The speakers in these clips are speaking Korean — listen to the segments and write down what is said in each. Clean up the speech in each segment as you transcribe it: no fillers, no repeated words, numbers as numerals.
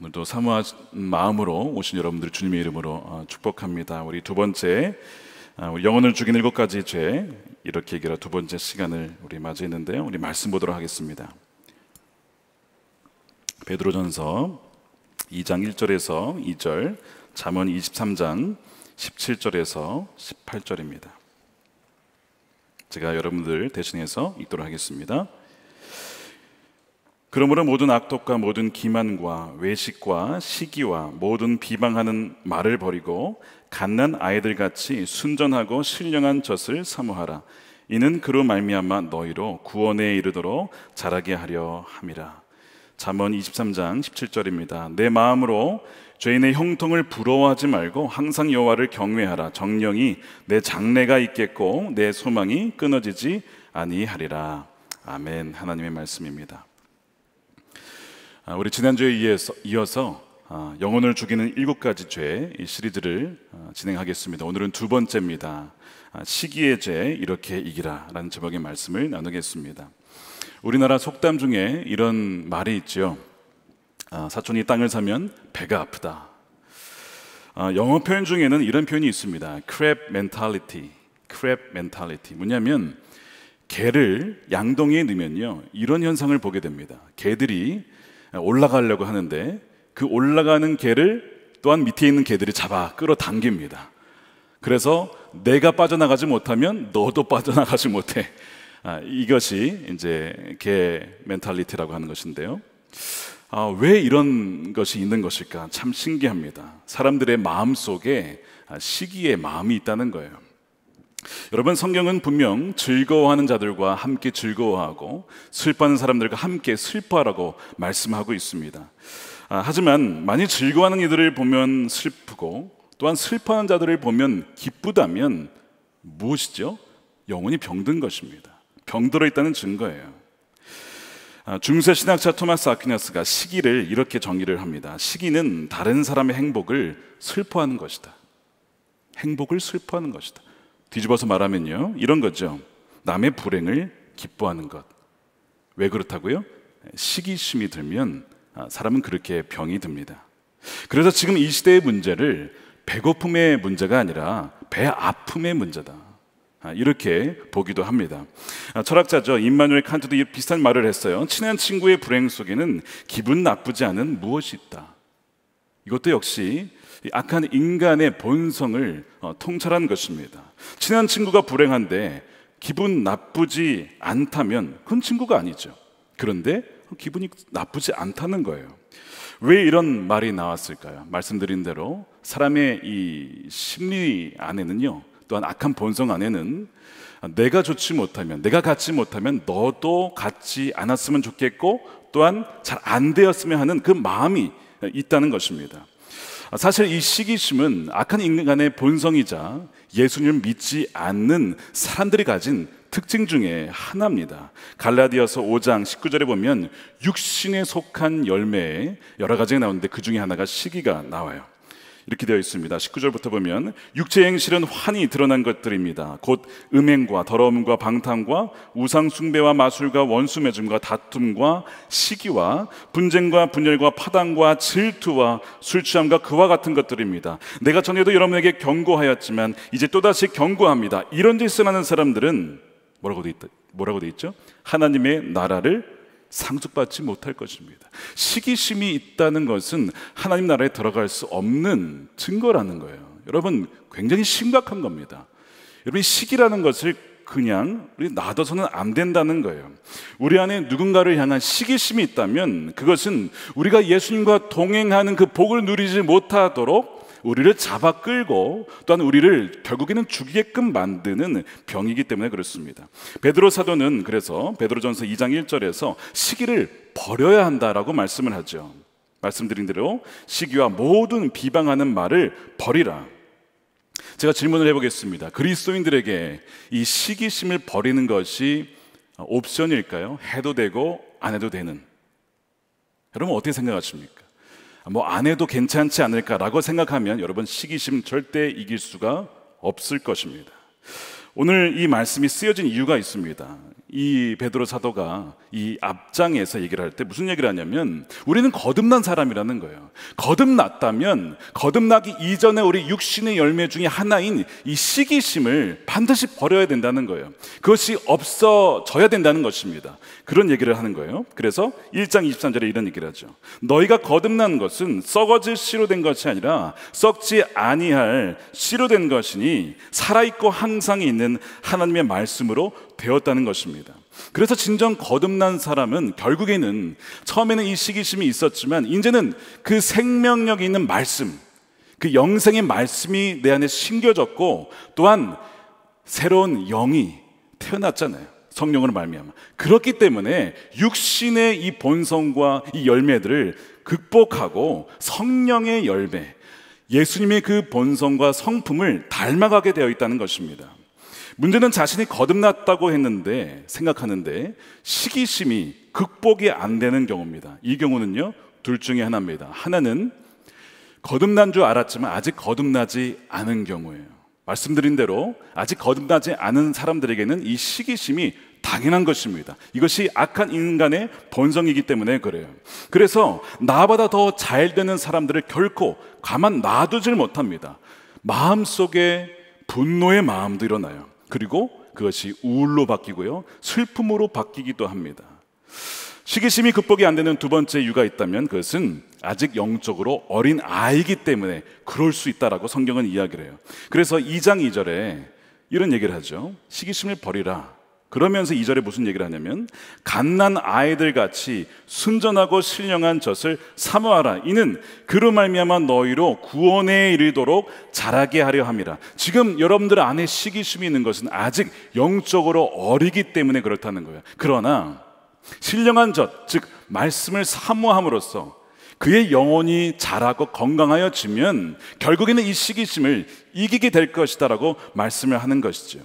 오늘도 사모한 마음으로 오신 여러분들 주님의 이름으로 축복합니다. 우리 두 번째, 우리 영혼을 죽이는 7가지 죄, 이렇게 얘기하는 두 번째 시간을 우리 맞이했는데요. 우리 말씀 보도록 하겠습니다. 베드로전서 2장 1절에서 2절, 잠언 23장 17절에서 18절입니다. 제가 여러분들 대신해서 읽도록 하겠습니다. 그러므로 모든 악독과 모든 기만과 외식과 시기와 모든 비방하는 말을 버리고 갓난 아이들같이 순전하고 신령한 젖을 사모하라. 이는 그로 말미암아 너희로 구원에 이르도록 자라게 하려 함이라. 잠언 23장 17절입니다. 내 마음으로 죄인의 형통을 부러워하지 말고 항상 여호와를 경외하라. 정령이 내 장래가 있겠고 내 소망이 끊어지지 아니하리라. 아멘. 하나님의 말씀입니다. 우리 지난주에 이어서 영혼을 죽이는 7가지 죄, 이 시리즈를 진행하겠습니다. 오늘은 두 번째입니다. 시기의 죄, 이렇게 이기라 라는 제목의 말씀을 나누겠습니다. 우리나라 속담 중에 이런 말이 있죠. 사촌이 땅을 사면 배가 아프다. 영어 표현 중에는 이런 표현이 있습니다. Crab mentality. Crab mentality. 뭐냐면 개를 양동이에 넣으면요, 이런 현상을 보게 됩니다. 개들이 올라가려고 하는데 그 올라가는 개를 또한 밑에 있는 개들이 잡아 끌어당깁니다. 그래서 내가 빠져나가지 못하면 너도 빠져나가지 못해. 이것이 이제 개 멘탈리티라고 하는 것인데요. 왜 이런 것이 있는 것일까? 참 신기합니다. 사람들의 마음 속에 시기의 마음이 있다는 거예요. 여러분, 성경은 분명 즐거워하는 자들과 함께 즐거워하고 슬퍼하는 사람들과 함께 슬퍼하라고 말씀하고 있습니다. 하지만 많이 즐거워하는 이들을 보면 슬프고 또한 슬퍼하는 자들을 보면 기쁘다면 무엇이죠? 영혼이 병든 것입니다. 병들어 있다는 증거예요. 중세 신학자 토마스 아퀴나스가 시기를 이렇게 정의를 합니다. 시기는 다른 사람의 행복을 슬퍼하는 것이다. 행복을 슬퍼하는 것이다. 뒤집어서 말하면요, 이런 거죠. 남의 불행을 기뻐하는 것. 왜 그렇다고요? 시기심이 들면 사람은 그렇게 병이 듭니다. 그래서 지금 이 시대의 문제를 배고픔의 문제가 아니라 배 아픔의 문제다, 이렇게 보기도 합니다. 철학자죠, 임마누엘 칸트도 비슷한 말을 했어요. 친한 친구의 불행 속에는 기분 나쁘지 않은 무엇이 있다. 이것도 역시 악한 인간의 본성을 통찰한 것입니다. 친한 친구가 불행한데 기분 나쁘지 않다면 그건 친구가 아니죠. 그런데 기분이 나쁘지 않다는 거예요. 왜 이런 말이 나왔을까요? 말씀드린 대로 사람의 이 심리 안에는요, 또한 악한 본성 안에는 내가 좋지 못하면, 내가 갖지 못하면 너도 갖지 않았으면 좋겠고 또한 잘 안 되었으면 하는 그 마음이 있다는 것입니다. 사실 이 시기심은 악한 인간의 본성이자 예수님을 믿지 않는 사람들이 가진 특징 중에 하나입니다. 갈라디아서 5장 19절에 보면 육신에 속한 열매에 여러 가지가 나오는데 그 중에 하나가 시기가 나와요. 이렇게 되어 있습니다. 19절부터 보면 육체의 행실은 환히 드러난 것들입니다. 곧 음행과 더러움과 방탕과 우상숭배와 마술과 원수 맺음과 다툼과 시기와 분쟁과 분열과 파당과 질투와 술취함과 그와 같은 것들입니다. 내가 전에도 여러분에게 경고하였지만 이제 또다시 경고합니다. 이런 짓을 하는 사람들은 뭐라고 돼 있죠? 하나님의 나라를 상속받지 못할 것입니다. 시기심이 있다는 것은 하나님 나라에 들어갈 수 없는 증거라는 거예요. 여러분, 굉장히 심각한 겁니다. 여러분, 시기라는 것을 그냥 우리 놔둬서는 안 된다는 거예요. 우리 안에 누군가를 향한 시기심이 있다면 그것은 우리가 예수님과 동행하는 그 복을 누리지 못하도록 우리를 잡아 끌고 또한 우리를 결국에는 죽이게끔 만드는 병이기 때문에 그렇습니다. 베드로 사도는 그래서 베드로전서 2장 1절에서 시기를 버려야 한다라고 말씀을 하죠. 말씀드린 대로 시기와 모든 비방하는 말을 버리라. 제가 질문을 해보겠습니다. 그리스도인들에게 이 시기심을 버리는 것이 옵션일까요? 해도 되고 안 해도 되는. 여러분, 어떻게 생각하십니까? 뭐 안 해도 괜찮지 않을까라고 생각하면 여러분, 시기심 절대 이길 수가 없을 것입니다. 오늘 이 말씀이 쓰여진 이유가 있습니다. 이 베드로 사도가 이 앞장에서 얘기를 할 때 무슨 얘기를 하냐면, 우리는 거듭난 사람이라는 거예요. 거듭났다면 거듭나기 이전에 우리 육신의 열매 중에 하나인 이 시기심을 반드시 버려야 된다는 거예요. 그것이 없어져야 된다는 것입니다. 그런 얘기를 하는 거예요. 그래서 1장 23절에 이런 얘기를 하죠. 너희가 거듭난 것은 썩어질 씨로 된 것이 아니라 썩지 아니할 씨로 된 것이니 살아있고 항상 있는 하나님의 말씀으로 되었다는 것입니다. 그래서 진정 거듭난 사람은 결국에는 처음에는 이 시기심이 있었지만 이제는 그 생명력이 있는 말씀, 그 영생의 말씀이 내 안에 심겨졌고 또한 새로운 영이 태어났잖아요. 성령으로 말미암아. 그렇기 때문에 육신의 이 본성과 이 열매들을 극복하고 성령의 열매, 예수님의 그 본성과 성품을 닮아가게 되어 있다는 것입니다. 문제는 자신이 거듭났다고 생각하는데 시기심이 극복이 안 되는 경우입니다. 이 경우는요, 둘 중에 하나입니다. 하나는 거듭난 줄 알았지만 아직 거듭나지 않은 경우예요. 말씀드린 대로 아직 거듭나지 않은 사람들에게는 이 시기심이 당연한 것입니다. 이것이 악한 인간의 본성이기 때문에 그래요. 그래서 나보다 더 잘 되는 사람들을 결코 가만 놔두질 못합니다. 마음속에 분노의 마음도 일어나요. 그리고 그것이 우울로 바뀌고요, 슬픔으로 바뀌기도 합니다. 시기심이 극복이 안 되는 두 번째 이유가 있다면 그것은 아직 영적으로 어린 아이이기 때문에 그럴 수 있다라고 성경은 이야기를 해요. 그래서 2장 2절에 이런 얘기를 하죠. 시기심을 버리라. 그러면서 2절에 무슨 얘기를 하냐면, 갓난 아이들 같이 순전하고 신령한 젖을 사모하라. 이는 그로 말미암아 너희로 구원에 이르도록 자라게 하려 함이라. 지금 여러분들 안에 시기심이 있는 것은 아직 영적으로 어리기 때문에 그렇다는 거예요. 그러나 신령한 젖, 즉 말씀을 사모함으로써 그의 영혼이 자라고 건강하여지면 결국에는 이 시기심을 이기게 될 것이다라고 말씀을 하는 것이죠.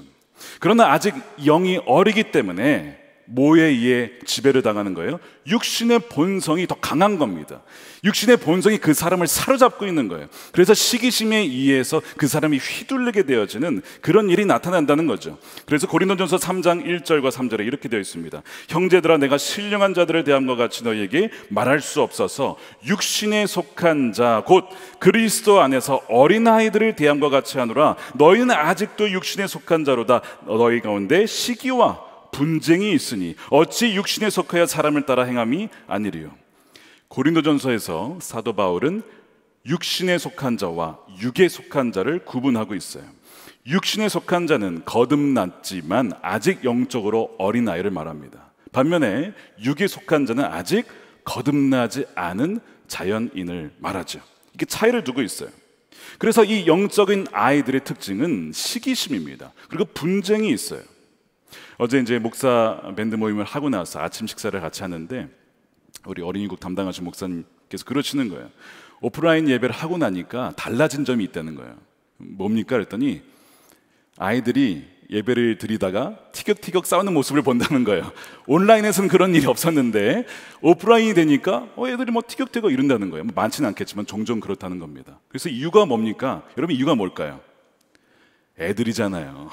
그러나 아직 영이 어리기 때문에 뭐에 의해 지배를 당하는 거예요? 육신의 본성이 더 강한 겁니다. 육신의 본성이 그 사람을 사로잡고 있는 거예요. 그래서 시기심에 의해서 그 사람이 휘둘리게 되어지는 그런 일이 나타난다는 거죠. 그래서 고린도전서 3장 1절과 3절에 이렇게 되어 있습니다. 형제들아, 내가 신령한 자들에 대한 것 같이 너희에게 말할 수 없어서 육신에 속한 자 곧 그리스도 안에서 어린아이들을 대한 것 같이 하노라. 너희는 아직도 육신에 속한 자로다. 너희 가운데 시기와 분쟁이 있으니 어찌 육신에 속하여 사람을 따라 행함이 아니리요. 고린도전서에서 사도 바울은 육신에 속한 자와 육에 속한 자를 구분하고 있어요. 육신에 속한 자는 거듭났지만 아직 영적으로 어린아이를 말합니다. 반면에 육에 속한 자는 아직 거듭나지 않은 자연인을 말하죠. 이렇게 차이를 두고 있어요. 그래서 이 영적인 아이들의 특징은 시기심입니다. 그리고 분쟁이 있어요. 어제 이제 목사 밴드 모임을 하고 나서 아침 식사를 같이 하는데 우리 어린이국 담당하신 목사님께서 그러시는 거예요. 오프라인 예배를 하고 나니까 달라진 점이 있다는 거예요. 뭡니까? 그랬더니 아이들이 예배를 드리다가 티격태격 싸우는 모습을 본다는 거예요. 온라인에서는 그런 일이 없었는데 오프라인이 되니까 애들이 티격태격 이런다는 거예요. 많지는 않겠지만 종종 그렇다는 겁니다. 그래서 이유가 뭡니까? 여러분, 이유가 뭘까요? 애들이잖아요.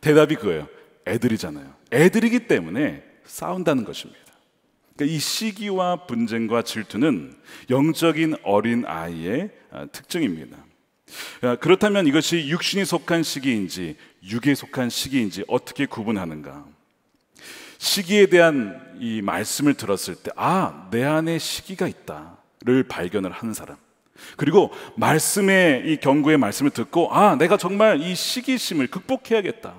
대답이 그거예요. 애들이잖아요. 애들이기 때문에 싸운다는 것입니다. 그러니까 이 시기와 분쟁과 질투는 영적인 어린아이의 특징입니다. 그렇다면 이것이 육신이 속한 시기인지 육에 속한 시기인지 어떻게 구분하는가? 시기에 대한 이 말씀을 들었을 때 내 안에 시기가 있다를 발견을 하는 사람, 그리고 말씀의 이 경고의 말씀을 듣고 내가 정말 이 시기심을 극복해야겠다,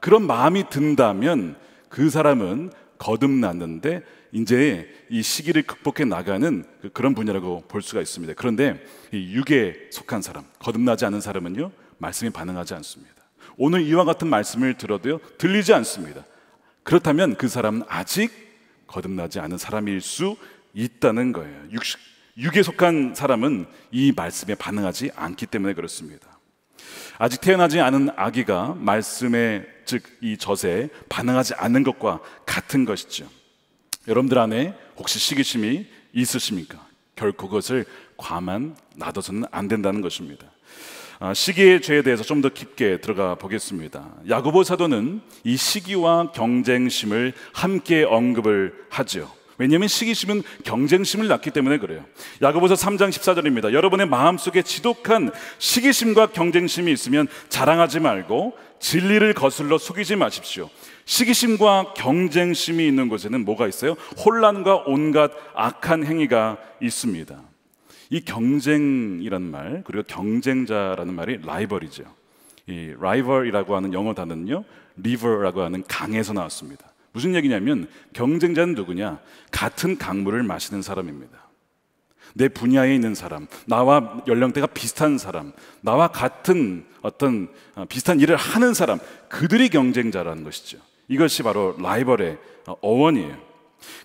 그런 마음이 든다면 그 사람은 거듭났는데 이제 이 시기를 극복해 나가는 그런 분야라고 볼 수가 있습니다. 그런데 이 육에 속한 사람, 거듭나지 않은 사람은요, 말씀에 반응하지 않습니다. 오늘 이와 같은 말씀을 들어도요, 들리지 않습니다. 그렇다면 그 사람은 아직 거듭나지 않은 사람일 수 있다는 거예요. 육에 속한 사람은 이 말씀에 반응하지 않기 때문에 그렇습니다. 아직 태어나지 않은 아기가 말씀에, 즉 이 젖에 반응하지 않는 것과 같은 것이죠. 여러분들 안에 혹시 시기심이 있으십니까? 결코 그것을 가만 놔둬서는 안 된다는 것입니다. 시기의 죄에 대해서 좀 더 깊게 들어가 보겠습니다. 야고보 사도는 이 시기와 경쟁심을 함께 언급을 하죠. 왜냐하면 시기심은 경쟁심을 낳기 때문에 그래요. 야고보서 3장 14절입니다. 여러분의 마음속에 지독한 시기심과 경쟁심이 있으면 자랑하지 말고 진리를 거슬러 속이지 마십시오. 시기심과 경쟁심이 있는 곳에는 뭐가 있어요? 혼란과 온갖 악한 행위가 있습니다. 이 경쟁이라는 말, 그리고 경쟁자라는 말이 라이벌이죠. 이 라이벌이라고 하는 영어 단어는요, 리버라고 하는 강에서 나왔습니다. 무슨 얘기냐면 경쟁자는 누구냐? 같은 강물을 마시는 사람입니다. 내 분야에 있는 사람, 나와 연령대가 비슷한 사람, 나와 같은 어떤 비슷한 일을 하는 사람, 그들이 경쟁자라는 것이죠. 이것이 바로 라이벌의 어원이에요.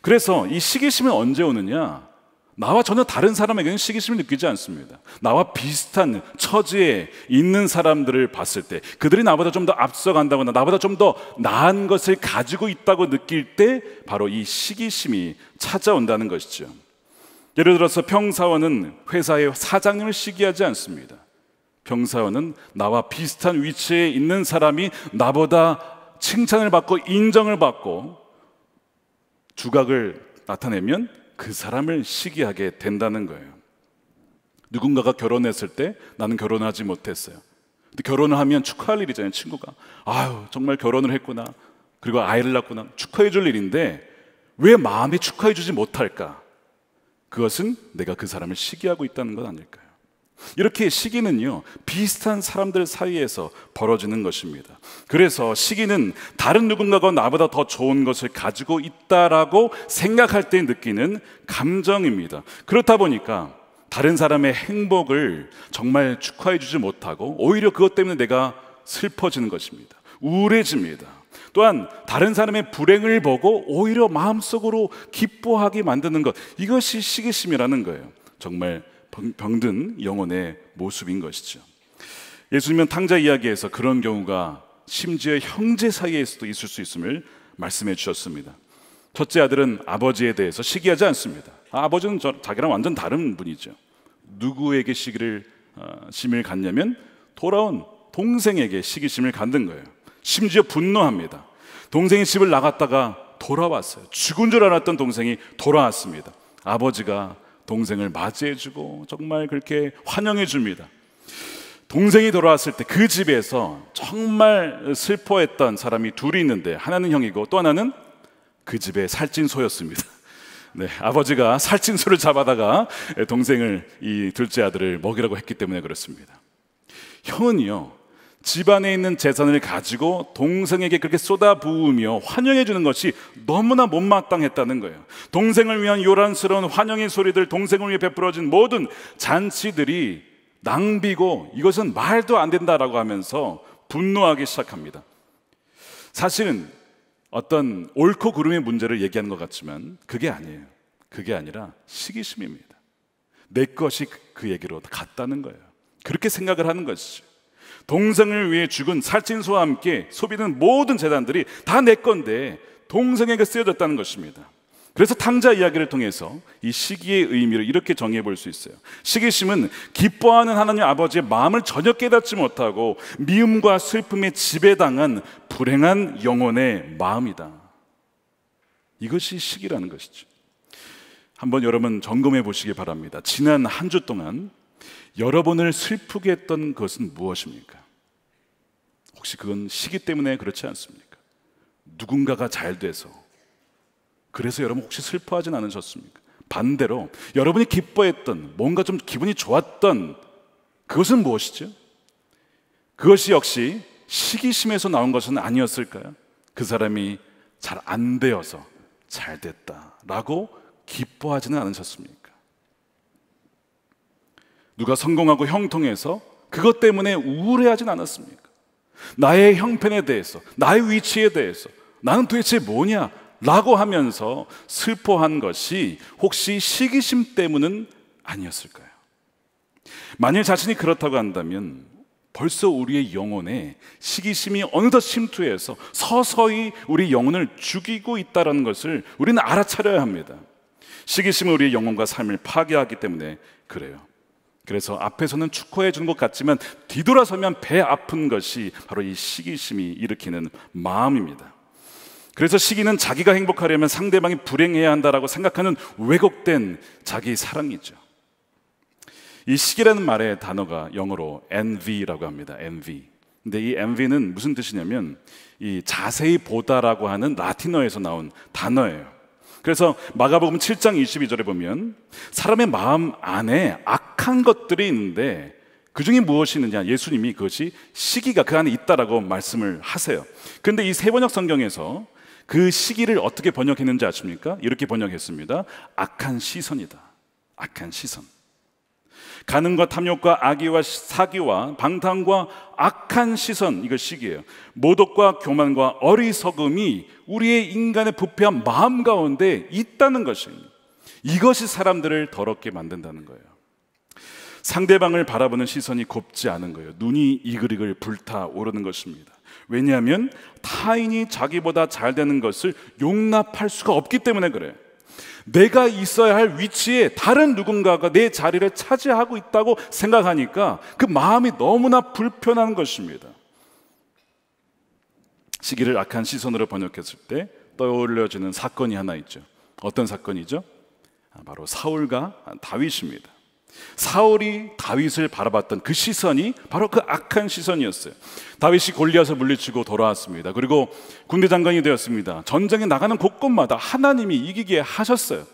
그래서 이 시기심은 언제 오느냐? 나와 전혀 다른 사람에게는 시기심을 느끼지 않습니다. 나와 비슷한 처지에 있는 사람들을 봤을 때, 그들이 나보다 좀 더 앞서간다거나 나보다 좀 더 나은 것을 가지고 있다고 느낄 때 바로 이 시기심이 찾아온다는 것이죠. 예를 들어서 평사원은 회사의 사장님을 시기하지 않습니다. 평사원은 나와 비슷한 위치에 있는 사람이 나보다 칭찬을 받고 인정을 받고 주각을 나타내면 그 사람을 시기하게 된다는 거예요. 누군가가 결혼했을 때 나는 결혼하지 못했어요. 근데 결혼을 하면 축하할 일이잖아요. 친구가 아유 정말 결혼을 했구나, 그리고 아이를 낳았구나, 축하해 줄 일인데 왜 마음이 축하해 주지 못할까? 그것은 내가 그 사람을 시기하고 있다는 건 아닐까요? 이렇게 시기는요, 비슷한 사람들 사이에서 벌어지는 것입니다. 그래서 시기는 다른 누군가가 나보다 더 좋은 것을 가지고 있다라고 생각할 때 느끼는 감정입니다. 그렇다 보니까 다른 사람의 행복을 정말 축하해 주지 못하고 오히려 그것 때문에 내가 슬퍼지는 것입니다. 우울해집니다. 또한 다른 사람의 불행을 보고 오히려 마음속으로 기뻐하게 만드는 것, 이것이 시기심이라는 거예요. 정말 병든 영혼의 모습인 것이죠. 예수님은 탕자 이야기에서 그런 경우가 심지어 형제 사이에서도 있을 수 있음을 말씀해 주셨습니다. 첫째 아들은 아버지에 대해서 시기하지 않습니다. 아버지는 자기랑 완전 다른 분이죠. 누구에게 시기심을 갖냐면 돌아온 동생에게 시기심을 갖는 거예요. 심지어 분노합니다. 동생이 집을 나갔다가 돌아왔어요. 죽은 줄 알았던 동생이 돌아왔습니다. 아버지가 동생을 맞이해주고 정말 그렇게 환영해줍니다. 동생이 돌아왔을 때 그 집에서 정말 슬퍼했던 사람이 둘이 있는데, 하나는 형이고 또 하나는 그 집의 살찐소였습니다. 네, 아버지가 살찐소를 잡아다가 동생을, 이 둘째 아들을 먹이라고 했기 때문에 그렇습니다. 형은요, 집안에 있는 재산을 가지고 동생에게 그렇게 쏟아부으며 환영해주는 것이 너무나 못마땅했다는 거예요. 동생을 위한 요란스러운 환영의 소리들, 동생을 위해 베풀어진 모든 잔치들이 낭비고 이것은 말도 안 된다라고 하면서 분노하기 시작합니다. 사실은 어떤 옳고 그름의 문제를 얘기하는 것 같지만 그게 아니에요. 그게 아니라 시기심입니다. 내 것이 그 얘기로 갔다는 거예요. 그렇게 생각을 하는 것이죠. 동생을 위해 죽은 살찐소와 함께 소비된 모든 재산들이 다 내 건데 동생에게 쓰여졌다는 것입니다. 그래서 탕자 이야기를 통해서 이 시기의 의미를 이렇게 정의해 볼 수 있어요. 시기심은 기뻐하는 하나님 아버지의 마음을 전혀 깨닫지 못하고 미움과 슬픔에 지배당한 불행한 영혼의 마음이다. 이것이 시기라는 것이죠. 한번 여러분 점검해 보시기 바랍니다. 지난 한 주 동안 여러분을 슬프게 했던 것은 무엇입니까? 혹시 그건 시기 때문에 그렇지 않습니까? 누군가가 잘 돼서, 그래서 여러분 혹시 슬퍼하진 않으셨습니까? 반대로 여러분이 기뻐했던, 뭔가 좀 기분이 좋았던 그것은 무엇이죠? 그것이 역시 시기심에서 나온 것은 아니었을까요? 그 사람이 잘 안 되어서 잘 됐다라고 기뻐하지는 않으셨습니까? 누가 성공하고 형통해서 그것 때문에 우울해하진 않았습니까? 나의 형편에 대해서, 나의 위치에 대해서 나는 도대체 뭐냐? 라고 하면서 슬퍼한 것이 혹시 시기심 때문은 아니었을까요? 만일 자신이 그렇다고 한다면 벌써 우리의 영혼에 시기심이 어느덧 침투해서 서서히 우리 영혼을 죽이고 있다는 것을 우리는 알아차려야 합니다. 시기심은 우리의 영혼과 삶을 파괴하기 때문에 그래요. 그래서 앞에서는 축하해 주는 것 같지만 뒤돌아서면 배 아픈 것이 바로 이 시기심이 일으키는 마음입니다. 그래서 시기는 자기가 행복하려면 상대방이 불행해야 한다라고 생각하는 왜곡된 자기 사랑이죠. 이 시기라는 말의 단어가 영어로 envy라고 합니다. envy. 근데 이 envy는 무슨 뜻이냐면 이 자세히 보다라고 하는 라틴어에서 나온 단어예요. 그래서 마가복음 7장 22절에 보면 사람의 마음 안에 악한 것들이 있는데 그 중에 무엇이 있느냐, 예수님이 그것이 시기가 그 안에 있다라고 말씀을 하세요. 그런데 이 세번역 성경에서 그 시기를 어떻게 번역했는지 아십니까? 이렇게 번역했습니다. 악한 시선이다. 악한 시선. 간음과 탐욕과 악의와 사기와 방탕과 악한 시선, 이거 시기예요. 모독과 교만과 어리석음이 우리의 인간의 부패한 마음 가운데 있다는 것입니다. 이것이 사람들을 더럽게 만든다는 거예요. 상대방을 바라보는 시선이 곱지 않은 거예요. 눈이 이글이글 불타오르는 것입니다. 왜냐하면 타인이 자기보다 잘 되는 것을 용납할 수가 없기 때문에 그래요. 내가 있어야 할 위치에 다른 누군가가 내 자리를 차지하고 있다고 생각하니까 그 마음이 너무나 불편한 것입니다. 시기를 악한 시선으로 번역했을 때 떠올려지는 사건이 하나 있죠. 어떤 사건이죠? 바로 사울과 다윗입니다. 사울이 다윗을 바라봤던 그 시선이 바로 그 악한 시선이었어요. 다윗이 골리앗을 물리치고 돌아왔습니다. 그리고 군대 장관이 되었습니다. 전쟁에 나가는 곳곳마다 하나님이 이기게 하셨어요.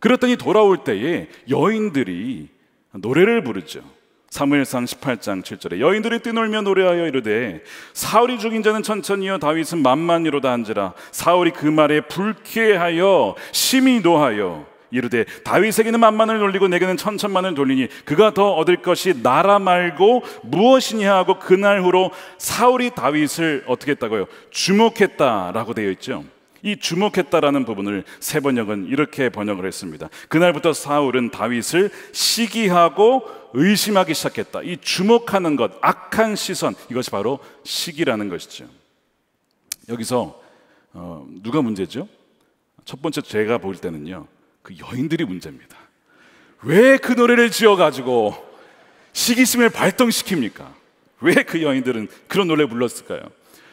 그랬더니 돌아올 때에 여인들이 노래를 부르죠. 사무엘상 18장 7절에 여인들이 뛰놀며 노래하여 이르되 사울이 죽인 자는 천천히요 다윗은 만만히로다 한지라 사울이 그 말에 불쾌하여 심히 노하여 이르되 다윗에게는 만만을 돌리고 내게는 천천만을 돌리니 그가 더 얻을 것이 나라 말고 무엇이냐 하고 그날 후로 사울이 다윗을 어떻게 했다고요? 주목했다라고 되어 있죠. 이 주목했다라는 부분을 새 번역은 이렇게 번역을 했습니다. 그날부터 사울은 다윗을 시기하고 의심하기 시작했다. 이 주목하는 것, 악한 시선, 이것이 바로 시기라는 것이죠. 여기서 누가 문제죠? 첫 번째 제가 볼 때는요, 그 여인들이 문제입니다. 왜 그 노래를 지어가지고 시기심을 발동시킵니까? 왜 그 여인들은 그런 노래 불렀을까요?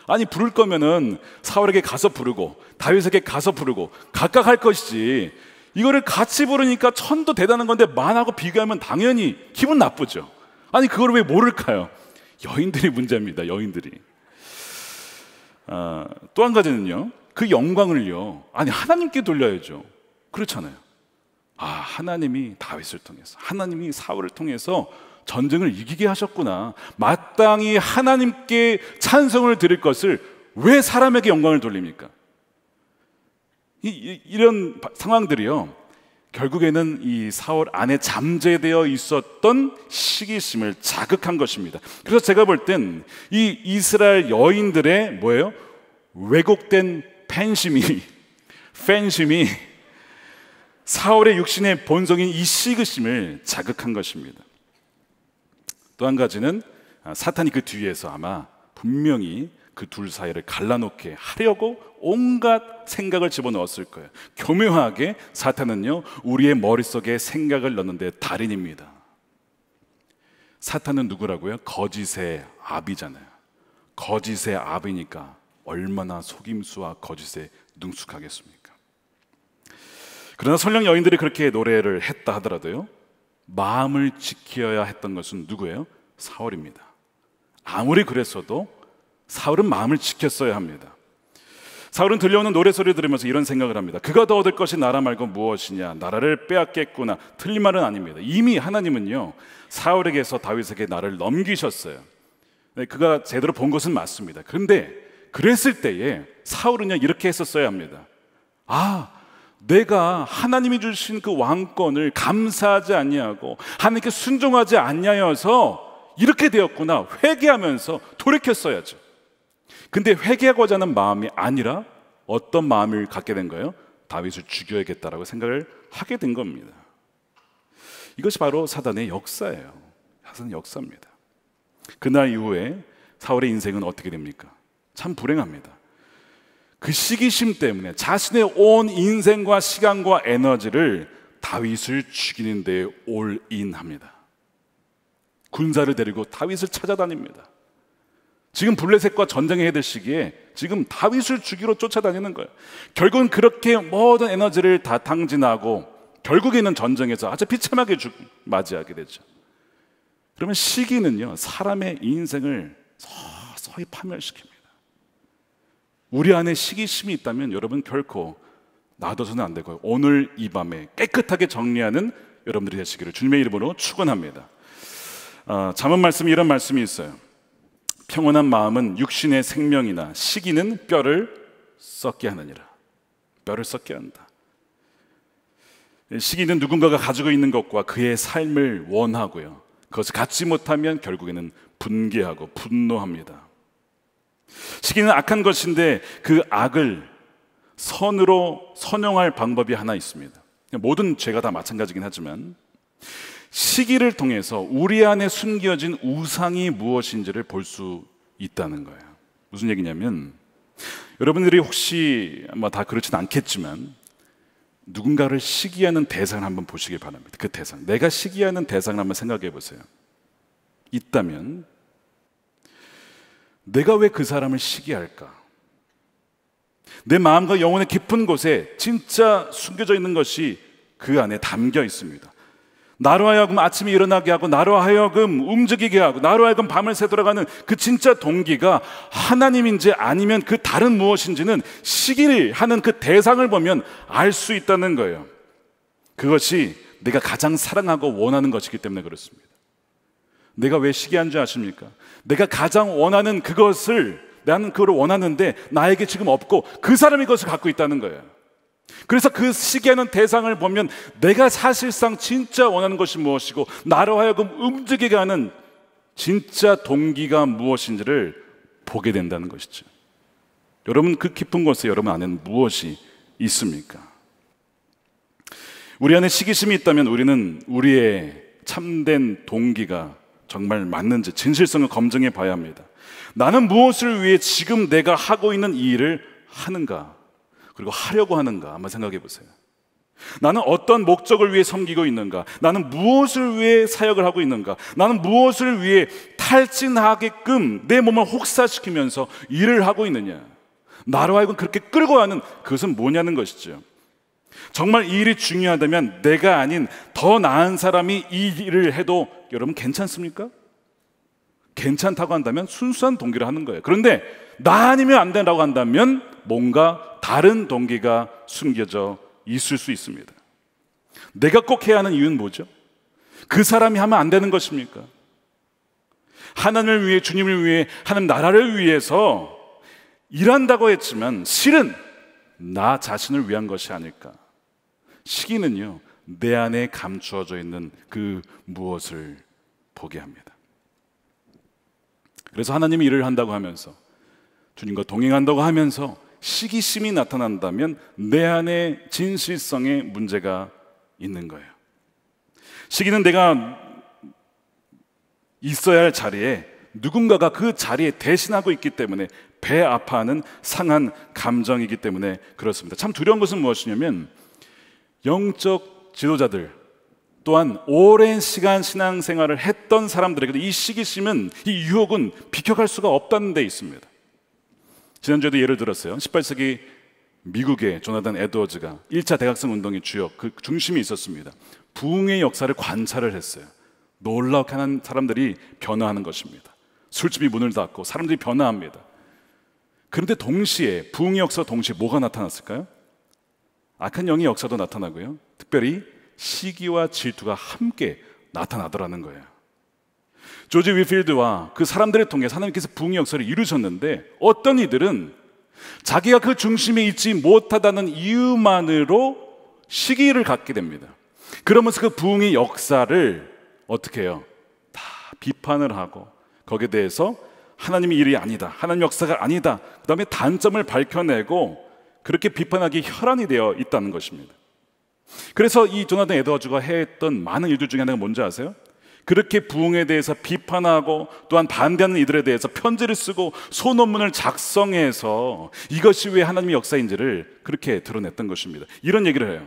아니 부를 거면은 사울에게 가서 부르고 다윗에게 가서 부르고 각각 할 것이지 이거를 같이 부르니까 천도 대단한 건데 만하고 비교하면 당연히 기분 나쁘죠. 아니 그걸 왜 모를까요? 여인들이 문제입니다. 여인들이. 또 한 가지는요, 그 영광을요, 아니 하나님께 돌려야죠. 그렇잖아요. 하나님이 다윗을 통해서, 하나님이 사울을 통해서 전쟁을 이기게 하셨구나. 마땅히 하나님께 찬송을 드릴 것을 왜 사람에게 영광을 돌립니까? 이런 상황들이요, 결국에는 이 사울 안에 잠재되어 있었던 시기심을 자극한 것입니다. 그래서 제가 볼 땐 이 이스라엘 여인들의 뭐예요? 왜곡된 팬심이 사울의 육신의 본성인 이 시기심을 자극한 것입니다. 또 한 가지는 사탄이 그 뒤에서 아마 분명히 그 둘 사이를 갈라놓게 하려고 온갖 생각을 집어넣었을 거예요. 교묘하게 사탄은요, 우리의 머릿속에 생각을 넣는데 달인입니다. 사탄은 누구라고요? 거짓의 아비잖아요. 거짓의 아비니까 얼마나 속임수와 거짓에 능숙하겠습니까? 그러나 설령 여인들이 그렇게 노래를 했다 하더라도요, 마음을 지켜야 했던 것은 누구예요? 사울입니다. 아무리 그랬어도 사울은 마음을 지켰어야 합니다. 사울은 들려오는 노래소리를 들으면서 이런 생각을 합니다. 그가 더 얻을 것이 나라 말고 무엇이냐, 나라를 빼앗겠구나. 틀린 말은 아닙니다. 이미 하나님은요, 사울에게서 다윗에게 나를 넘기셨어요. 그가 제대로 본 것은 맞습니다. 그런데 그랬을 때에 사울은요, 이렇게 했었어야 합니다. 내가 하나님이 주신 그 왕권을 감사하지 아니하고 하나님께 순종하지 아니하여서 이렇게 되었구나, 회개하면서 돌이켰어야죠. 근데 회개하고자 하는 마음이 아니라 어떤 마음을 갖게 된 거예요? 다윗을 죽여야겠다라고 생각을 하게 된 겁니다. 이것이 바로 사단의 역사예요. 사단의 역사입니다. 그날 이후에 사울의 인생은 어떻게 됩니까? 참 불행합니다. 그 시기심 때문에 자신의 온 인생과 시간과 에너지를 다윗을 죽이는 데에 올인합니다. 군사를 데리고 다윗을 찾아다닙니다. 지금 블레셋과 전쟁해야 될 시기에 지금 다윗을 죽이러 쫓아다니는 거예요. 결국은 그렇게 모든 에너지를 다 탕진하고 결국에는 전쟁에서 아주 비참하게 맞이하게 되죠. 그러면 시기는요, 사람의 인생을 서서히 파멸시킵니다. 우리 안에 시기심이 있다면 여러분 결코 놔둬서는 안 되고요, 오늘 이 밤에 깨끗하게 정리하는 여러분들이 되시기를 주님의 이름으로 축원합니다. 잠언 말씀에 이런 말씀이 있어요. 평온한 마음은 육신의 생명이나 시기는 뼈를 썩게 하느니라. 뼈를 썩게 한다. 시기는 누군가가 가지고 있는 것과 그의 삶을 원하고요, 그것을 갖지 못하면 결국에는 분개하고 분노합니다. 시기는 악한 것인데 그 악을 선으로 선용할 방법이 하나 있습니다. 모든 죄가 다 마찬가지긴 하지만 시기를 통해서 우리 안에 숨겨진 우상이 무엇인지를 볼 수 있다는 거예요. 무슨 얘기냐면, 여러분들이 혹시 아마 다 그렇진 않겠지만 누군가를 시기하는 대상을 한번 보시길 바랍니다. 그 대상, 내가 시기하는 대상을 한번 생각해 보세요. 있다면 내가 왜 그 사람을 시기할까? 내 마음과 영혼의 깊은 곳에 진짜 숨겨져 있는 것이 그 안에 담겨 있습니다. 나로 하여금 아침에 일어나게 하고, 나로 하여금 움직이게 하고, 나로 하여금 밤을 새도록 하는 그 진짜 동기가 하나님인지 아니면 그 다른 무엇인지는 시기를 하는 그 대상을 보면 알 수 있다는 거예요. 그것이 내가 가장 사랑하고 원하는 것이기 때문에 그렇습니다. 내가 왜 시기한지 아십니까? 내가 가장 원하는 그것을, 나는 그걸 원하는데 나에게 지금 없고 그 사람이 그것을 갖고 있다는 거예요. 그래서 그 시기하는 대상을 보면 내가 사실상 진짜 원하는 것이 무엇이고 나로 하여금 움직이게 하는 진짜 동기가 무엇인지를 보게 된다는 것이죠. 여러분, 그 깊은 곳에 여러분 안에는 무엇이 있습니까? 우리 안에 시기심이 있다면 우리는 우리의 참된 동기가 정말 맞는지 진실성을 검증해 봐야 합니다. 나는 무엇을 위해 지금 내가 하고 있는 이 일을 하는가, 그리고 하려고 하는가 한번 생각해 보세요. 나는 어떤 목적을 위해 섬기고 있는가? 나는 무엇을 위해 사역을 하고 있는가? 나는 무엇을 위해 탈진하게끔 내 몸을 혹사시키면서 일을 하고 있느냐? 나로 하여금 그렇게 끌고 가는 그것은 뭐냐는 것이죠. 정말 이 일이 중요하다면 내가 아닌 더 나은 사람이 이 일을 해도 여러분 괜찮습니까? 괜찮다고 한다면 순수한 동기를 하는 거예요. 그런데 나 아니면 안 된다고 한다면 뭔가 다른 동기가 숨겨져 있을 수 있습니다. 내가 꼭 해야 하는 이유는 뭐죠? 그 사람이 하면 안 되는 것입니까? 하나님을 위해, 주님을 위해, 하나님 나라를 위해서 일한다고 했지만 실은 나 자신을 위한 것이 아닐까? 시기는요, 내 안에 감추어져 있는 그 무엇을 보게 합니다. 그래서 하나님이 일을 한다고 하면서, 주님과 동행한다고 하면서 시기심이 나타난다면 내 안에 진실성의 문제가 있는 거예요. 시기는 내가 있어야 할 자리에 누군가가 그 자리에 대신하고 있기 때문에, 배 아파하는 상한 감정이기 때문에 그렇습니다. 참 두려운 것은 무엇이냐면, 영적 지도자들 또한 오랜 시간 신앙생활을 했던 사람들에게도 이 시기심은, 이 유혹은 비켜갈 수가 없다는 데 있습니다. 지난주에도 예를 들었어요. 18세기 미국의 조나단 에드워즈가 1차 대학생 운동의 주역, 그 중심이 있었습니다. 부흥의 역사를 관찰을 했어요. 놀랍게 하는 사람들이 변화하는 것입니다. 술집이 문을 닫고 사람들이 변화합니다. 그런데 동시에 부흥의 역사 동시에 뭐가 나타났을까요? 악한 영의 역사도 나타나고요, 특별히 시기와 질투가 함께 나타나더라는 거예요. 조지 위필드와 그 사람들을 통해 하나님께서 부흥의 역사를 이루셨는데, 어떤 이들은 자기가 그 중심에 있지 못하다는 이유만으로 시기를 갖게 됩니다. 그러면서 그 부흥의 역사를 어떻게 해요? 다 비판을 하고, 거기에 대해서 하나님의 일이 아니다, 하나님 역사가 아니다, 그 다음에 단점을 밝혀내고 그렇게 비판하기 혈안이 되어 있다는 것입니다. 그래서 이 조나단 에드워즈가 했던 많은 일들 중에 하나가 뭔지 아세요? 그렇게 부흥에 대해서 비판하고 또한 반대하는 이들에 대해서 편지를 쓰고 소논문을 작성해서 이것이 왜 하나님의 역사인지를 그렇게 드러냈던 것입니다. 이런 얘기를 해요.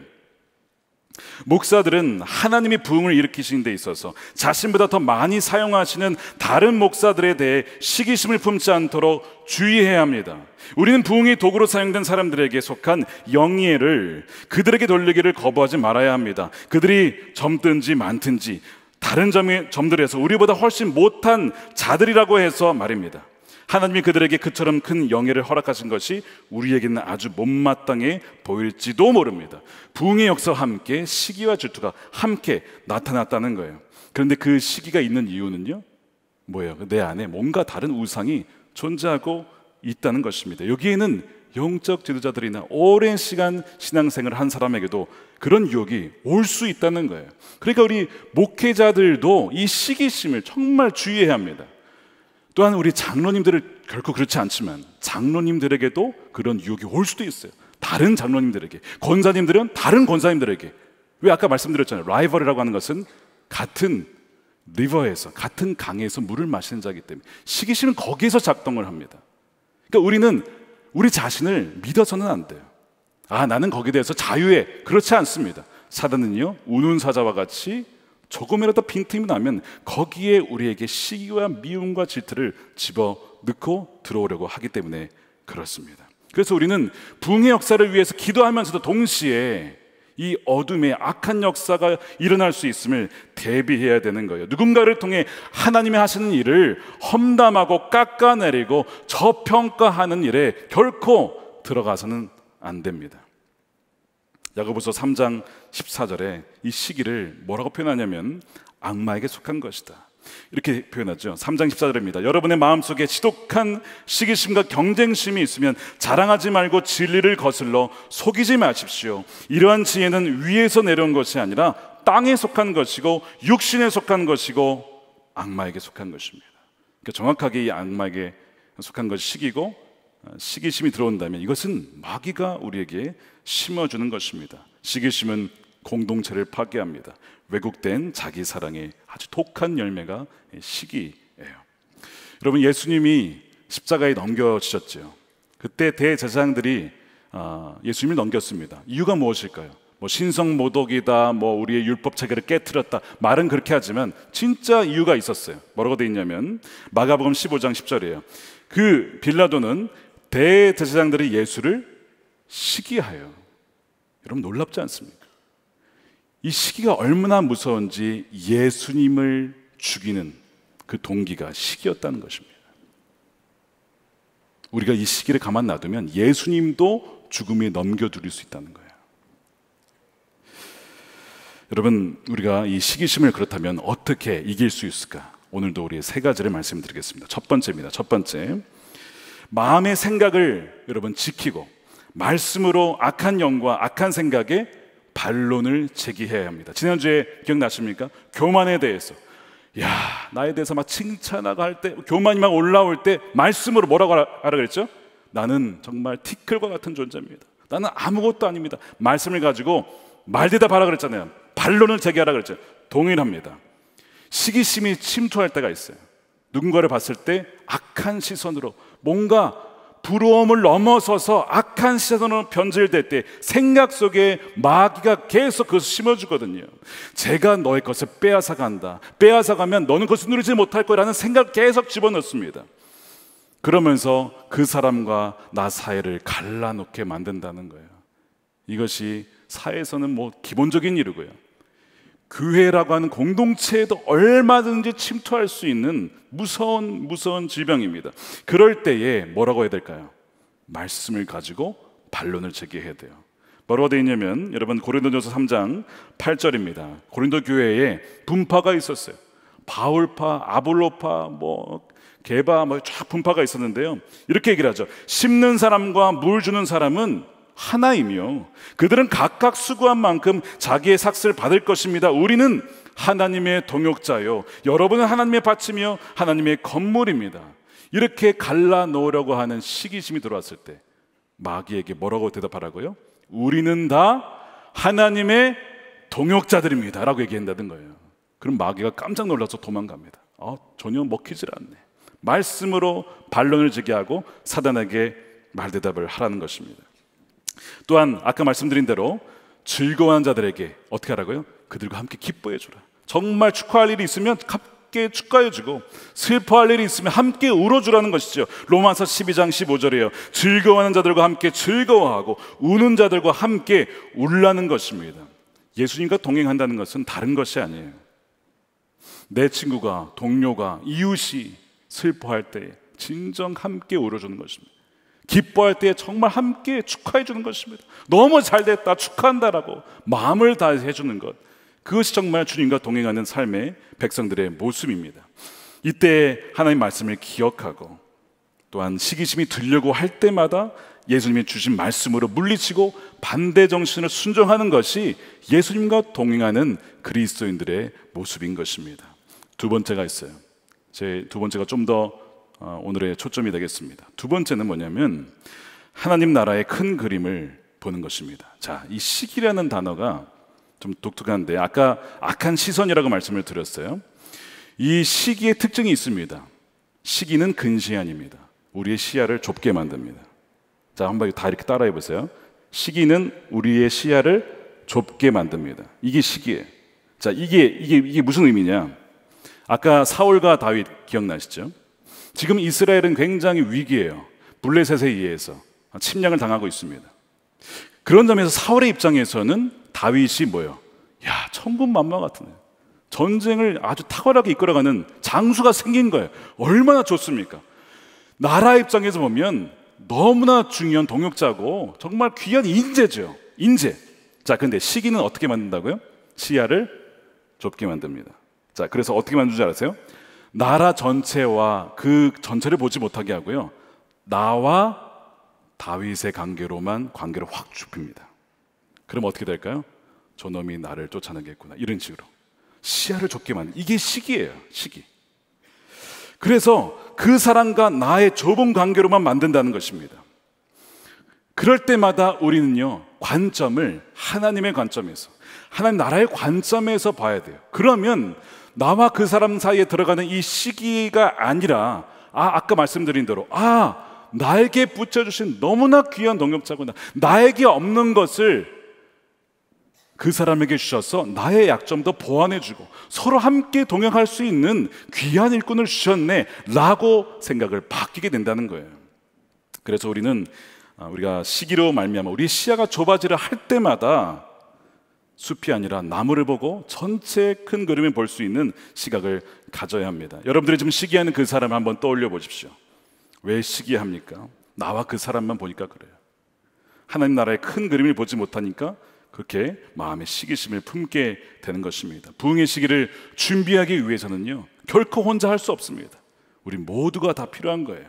목사들은 하나님이 부흥을 일으키시는 데 있어서 자신보다 더 많이 사용하시는 다른 목사들에 대해 시기심을 품지 않도록 주의해야 합니다. 우리는 부흥의 도구로 사용된 사람들에게 속한 영예를 그들에게 돌리기를 거부하지 말아야 합니다. 그들이 젊든지 많든지 다른 점들에서 우리보다 훨씬 못한 자들이라고 해서 말입니다. 하나님이 그들에게 그처럼 큰 영예를 허락하신 것이 우리에게는 아주 못마땅해 보일지도 모릅니다. 부흥의 역사와 함께 시기와 질투가 함께 나타났다는 거예요. 그런데 그 시기가 있는 이유는요, 뭐예요? 내 안에 뭔가 다른 우상이 존재하고 있다는 것입니다. 여기에는 영적 지도자들이나 오랜 시간 신앙생활을 한 사람에게도 그런 유혹이 올 수 있다는 거예요. 그러니까 우리 목회자들도 이 시기심을 정말 주의해야 합니다. 또한 우리 장로님들을 결코 그렇지 않지만 장로님들에게도 그런 유혹이 올 수도 있어요. 다른 장로님들에게, 권사님들은 다른 권사님들에게. 왜 아까 말씀드렸잖아요. 라이벌이라고 하는 것은 같은 리버에서, 같은 강에서 물을 마시는 자이기 때문에 시기심은 거기에서 작동을 합니다. 그러니까 우리는 우리 자신을 믿어서는 안 돼요. 아, 나는 거기에 대해서 자유해. 그렇지 않습니다. 사단은요, 우는 사자와 같이 조금이라도 빈틈이 나면 거기에 우리에게 시기와 미움과 질투를 집어넣고 들어오려고 하기 때문에 그렇습니다. 그래서 우리는 부흥의 역사를 위해서 기도하면서도 동시에 이 어둠의 악한 역사가 일어날 수 있음을 대비해야 되는 거예요. 누군가를 통해 하나님이 하시는 일을 험담하고 깎아내리고 저평가하는 일에 결코 들어가서는 안 됩니다. 야고보서 3장 14절에 이 시기를 뭐라고 표현하냐면 악마에게 속한 것이다, 이렇게 표현하죠. 3장 14절입니다. 여러분의 마음속에 지독한 시기심과 경쟁심이 있으면 자랑하지 말고 진리를 거슬러 속이지 마십시오. 이러한 지혜는 위에서 내려온 것이 아니라 땅에 속한 것이고 육신에 속한 것이고 악마에게 속한 것입니다. 그러니까 정확하게 이 악마에게 속한 것이 시기고, 시기심이 들어온다면 이것은 마귀가 우리에게 심어주는 것입니다. 시기심은 공동체를 파괴합니다. 왜곡된 자기 사랑의 아주 독한 열매가 시기예요. 여러분, 예수님이 십자가에 넘겨지셨죠. 그때 대제사장들이 예수님을 넘겼습니다. 이유가 무엇일까요? 뭐 신성모독이다, 뭐 우리의 율법 체계를 깨트렸다, 말은 그렇게 하지만 진짜 이유가 있었어요. 뭐라고 돼 있냐면 마가복음 15장 10절이에요. 그 빌라도는 대제사장들이 예수를 시기하여. 여러분, 놀랍지 않습니까? 이 시기가 얼마나 무서운지 예수님을 죽이는 그 동기가 시기였다는 것입니다. 우리가 이 시기를 가만 놔두면 예수님도 죽음에 넘겨드릴 수 있다는 거예요. 여러분, 우리가 이 시기심을 그렇다면 어떻게 이길 수 있을까? 오늘도 우리 세 가지를 말씀드리겠습니다. 첫 번째입니다. 첫 번째, 마음의 생각을 여러분 지키고 말씀으로 악한 영과 악한 생각에 반론을 제기해야 합니다. 지난주에 기억나십니까? 교만에 대해서, 야, 나에 대해서 막 칭찬하고 할 때, 교만이 막 올라올 때 말씀으로 뭐라고 하라 그랬죠? 나는 정말 티끌과 같은 존재입니다. 나는 아무것도 아닙니다. 말씀을 가지고 말대답하라 그랬잖아요. 반론을 제기하라 그랬죠. 동일합니다. 시기심이 침투할 때가 있어요. 누군가를 봤을 때 악한 시선으로, 뭔가 부러움을 넘어서서 악한 시선으로 변질될 때 생각 속에 마귀가 계속 그것을 심어주거든요. 제가 너의 것을 빼앗아간다, 빼앗아가면 너는 그것을 누리지 못할 거라는 생각 계속 집어넣습니다. 그러면서 그 사람과 나 사이를 갈라놓게 만든다는 거예요. 이것이 사회에서는 뭐 기본적인 일이고요, 교회라고 하는 공동체에도 얼마든지 침투할 수 있는 무서운 질병입니다. 그럴 때에 뭐라고 해야 될까요? 말씀을 가지고 반론을 제기해야 돼요. 뭐라고 되어 있냐면 여러분, 고린도전서 3장 8절입니다. 고린도 교회에 분파가 있었어요. 바울파, 아볼로파, 뭐 개바, 뭐 쫙 분파가 있었는데요, 이렇게 얘기를 하죠. 심는 사람과 물 주는 사람은 하나이며 그들은 각각 수고한 만큼 자기의 삭스를 받을 것입니다. 우리는 하나님의 동역자요, 여러분은 하나님의 밭이며 하나님의 건물입니다. 이렇게 갈라놓으려고 하는 시기심이 들어왔을 때 마귀에게 뭐라고 대답하라고요? 우리는 다 하나님의 동역자들입니다 라고 얘기한다는 거예요. 그럼 마귀가 깜짝 놀라서 도망갑니다. 전혀 먹히질 않네. 말씀으로 반론을 제기하고 사단에게 말대답을 하라는 것입니다. 또한 아까 말씀드린 대로 즐거워하는 자들에게 어떻게 하라고요? 그들과 함께 기뻐해 주라. 정말 축하할 일이 있으면 함께 축하해 주고, 슬퍼할 일이 있으면 함께 울어주라는 것이죠. 로마서 12장 15절이에요 즐거워하는 자들과 함께 즐거워하고 우는 자들과 함께 울라는 것입니다. 예수님과 동행한다는 것은 다른 것이 아니에요. 내 친구가, 동료가, 이웃이 슬퍼할 때 진정 함께 울어주는 것입니다. 기뻐할 때 정말 함께 축하해 주는 것입니다. 너무 잘됐다, 축하한다라고 마음을 다해서 해주는 것, 그것이 정말 주님과 동행하는 삶의 백성들의 모습입니다. 이때 하나님 말씀을 기억하고, 또한 시기심이 들려고 할 때마다 예수님이 주신 말씀으로 물리치고 반대 정신을 순종하는 것이 예수님과 동행하는 그리스도인들의 모습인 것입니다. 두 번째가 있어요. 제 두 번째가 좀 더 오늘의 초점이 되겠습니다. 두 번째는 뭐냐면 하나님 나라의 큰 그림을 보는 것입니다. 자, 이 시기라는 단어가 좀 독특한데, 아까 악한 시선이라고 말씀을 드렸어요. 이 시기의 특징이 있습니다. 시기는 근시안입니다. 우리의 시야를 좁게 만듭니다. 자, 한번 다 이렇게 따라해 보세요. 시기는 우리의 시야를 좁게 만듭니다. 이게 시기예요. 자, 이게 무슨 의미냐? 아까 사울과 다윗 기억나시죠? 지금 이스라엘은 굉장히 위기예요. 블레셋에 의해서 침략을 당하고 있습니다. 그런 점에서 사울의 입장에서는 다윗이 뭐예요? 야, 천군만마 같은 거예요. 전쟁을 아주 탁월하게 이끌어가는 장수가 생긴 거예요. 얼마나 좋습니까? 나라 입장에서 보면 너무나 중요한 동역자고 정말 귀한 인재죠. 인재. 자, 근데 시기는 어떻게 만든다고요? 시야를 좁게 만듭니다. 자, 그래서 어떻게 만드는지 아세요? 나라 전체와 그 전체를 보지 못하게 하고요, 나와 다윗의 관계를 확 좁힙니다. 그럼 어떻게 될까요? 저놈이 나를 쫓아내겠구나, 이런 식으로 시야를 좁게 만든, 이게 시기예요. 시기. 그래서 그 사람과 나의 좁은 관계로만 만든다는 것입니다. 그럴 때마다 우리는요, 관점을 하나님의 관점에서, 하나님 나라의 관점에서 봐야 돼요. 그러면 나와 그 사람 사이에 들어가는 이 시기가 아니라, 아까 말씀드린 대로 나에게 붙여주신 너무나 귀한 동역자구나, 나에게 없는 것을 그 사람에게 주셔서 나의 약점도 보완해주고 서로 함께 동행할 수 있는 귀한 일꾼을 주셨네 라고 생각을 바뀌게 된다는 거예요. 그래서 우리가 시기로 말미암아 우리 시야가 좁아지려 할 때마다 숲이 아니라 나무를 보고 전체 큰 그림을 볼 수 있는 시각을 가져야 합니다. 여러분들이 지금 시기하는 그 사람을 한번 떠올려 보십시오. 왜 시기합니까? 나와 그 사람만 보니까 그래요. 하나님 나라의 큰 그림을 보지 못하니까 그렇게 마음의 시기심을 품게 되는 것입니다. 부흥의 시기를 준비하기 위해서는요, 결코 혼자 할 수 없습니다. 우리 모두가 다 필요한 거예요.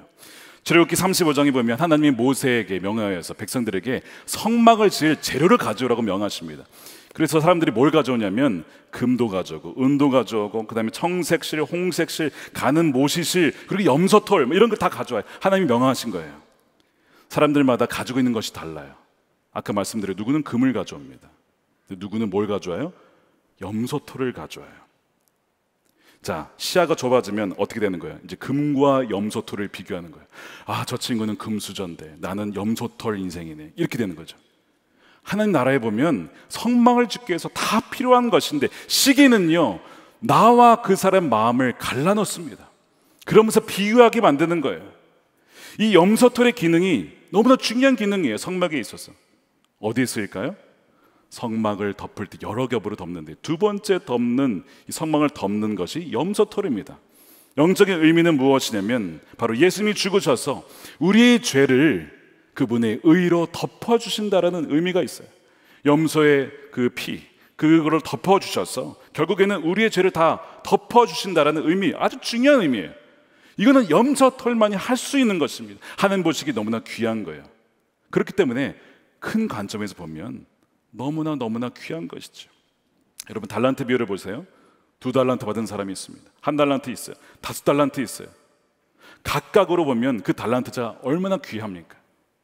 출애굽기 35장에 보면 하나님이 모세에게 명하여서 백성들에게 성막을 지을 재료를 가져오라고 명하십니다. 그래서 사람들이 뭘 가져오냐면 금도 가져오고 은도 가져오고, 그 다음에 청색실, 홍색실, 가는 모시실, 그리고 염소털, 이런 거 다 가져와요. 하나님이 명하신 거예요. 사람들마다 가지고 있는 것이 달라요. 아까 말씀드린 누구는 금을 가져옵니다. 누구는 뭘 가져와요? 염소털을 가져와요. 자, 시야가 좁아지면 어떻게 되는 거예요? 이제 금과 염소털을 비교하는 거예요. 저 친구는 금수저인데 나는 염소털 인생이네, 이렇게 되는 거죠. 하나님 나라에 보면 성막을 짓기 위해서 다 필요한 것인데, 시기는요, 나와 그 사람 마음을 갈라놓습니다. 그러면서 비교하게 만드는 거예요. 이 염소털의 기능이 너무나 중요한 기능이에요. 성막에 있어서 어디에 쓰일까요? 성막을 덮을 때 여러 겹으로 덮는데, 두 번째 덮는 이 성막을 덮는 것이 염소털입니다. 영적인 의미는 무엇이냐면 바로 예수님이 죽으셔서 우리의 죄를 그분의 의로 덮어주신다라는 의미가 있어요. 염소의 그 피, 그걸 덮어주셔서 결국에는 우리의 죄를 다 덮어주신다라는 의미, 아주 중요한 의미예요. 이거는 염소털만이 할 수 있는 것입니다. 하나님 보시기 너무나 귀한 거예요. 그렇기 때문에 큰 관점에서 보면 너무나 귀한 것이죠. 여러분, 달란트 비율을 보세요. 2달란트 받은 사람이 있습니다. 1달란트 있어요. 5달란트 있어요. 각각으로 보면 그 달란트가 얼마나 귀합니까?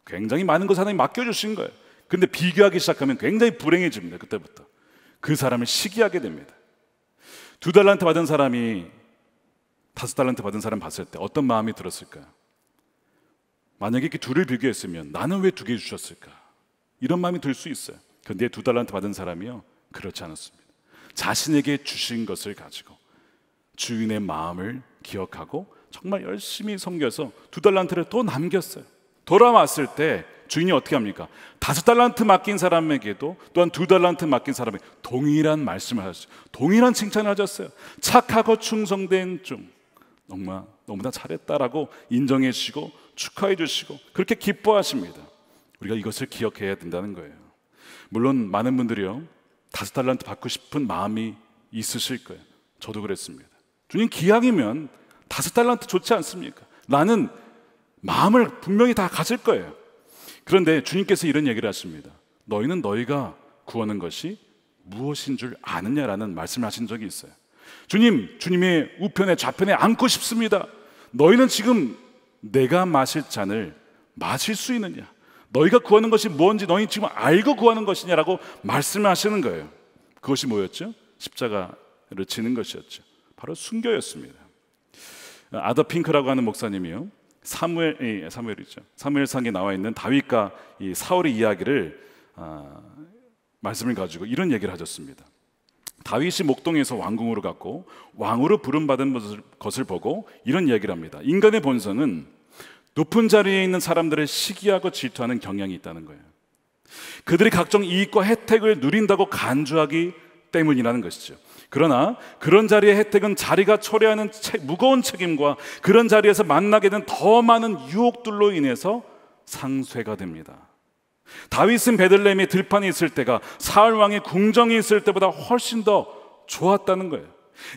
굉장히 많은 것을 하나님 맡겨주신 거예요. 근데 비교하기 시작하면 굉장히 불행해집니다. 그때부터 그 사람을 시기하게 됩니다. 2달란트 받은 사람이 5달란트 받은 사람 봤을 때 어떤 마음이 들었을까요? 만약에 이 둘을 비교했으면 나는 왜 2개 주셨을까? 이런 마음이 들 수 있어요. 그런데 2달란트 받은 사람이요, 그렇지 않았습니다. 자신에게 주신 것을 가지고 주인의 마음을 기억하고 정말 열심히 섬겨서 2달란트를 또 남겼어요. 돌아왔을 때 주인이 어떻게 합니까? 5달란트 맡긴 사람에게도 또한 2달란트 맡긴 사람에게 동일한 말씀을 하셨어요. 동일한 칭찬을 하셨어요. 착하고 충성된 종, 너무나 잘했다라고 인정해 주시고 축하해 주시고 그렇게 기뻐하십니다. 우리가 이것을 기억해야 된다는 거예요. 물론 많은 분들이요, 5달란트 받고 싶은 마음이 있으실 거예요. 저도 그랬습니다. 주님, 기왕이면 5달란트 좋지 않습니까? 나는 마음을 분명히 다 가질 거예요. 그런데 주님께서 이런 얘기를 하십니다. 너희는 너희가 구하는 것이 무엇인 줄 아느냐라는 말씀을 하신 적이 있어요. 주님, 주님의 우편에 좌편에 앉고 싶습니다. 너희는 지금 내가 마실 잔을 마실 수 있느냐? 너희가 구하는 것이 뭔지 너희 지금 알고 구하는 것이냐라고 말씀을 하시는 거예요. 그것이 뭐였죠? 십자가를 지는 것이었죠. 바로 순교였습니다. 아더 핑크라고 하는 목사님이요, 사무엘상에 나와 있는 다윗과 이 사울의 이야기를 말씀을 가지고 이런 얘기를 하셨습니다. 다윗이 목동에서 왕궁으로 갔고 왕으로 부름받은 것을 보고 이런 얘기를 합니다. 인간의 본성은 높은 자리에 있는 사람들을 시기하고 질투하는 경향이 있다는 거예요. 그들이 각종 이익과 혜택을 누린다고 간주하기 때문이라는 것이죠. 그러나 그런 자리의 혜택은 자리가 초래하는 무거운 책임과 그런 자리에서 만나게 된 더 많은 유혹들로 인해서 상쇄가 됩니다. 다윗은 베들레헴의 들판에 있을 때가 사울 왕의 궁정에 있을 때보다 훨씬 더 좋았다는 거예요.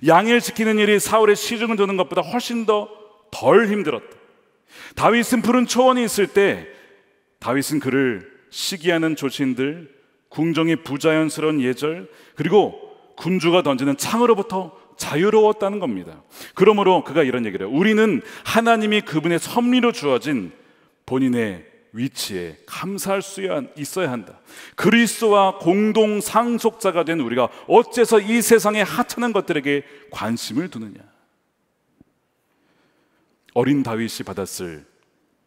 양을 지키는 일이 사울의 시중을 도는 것보다 훨씬 더 덜 힘들었다. 다윗은 푸른 초원이 있을 때 다윗은 그를 시기하는 조신들, 궁정의 부자연스러운 예절, 그리고 군주가 던지는 창으로부터 자유로웠다는 겁니다. 그러므로 그가 이런 얘기를 해요. 우리는 하나님이 그분의 섭리로 주어진 본인의 위치에 감사할 수 있어야 한다. 그리스도와 공동 상속자가 된 우리가 어째서 이 세상의 하찮은 것들에게 관심을 두느냐. 어린 다윗이 받았을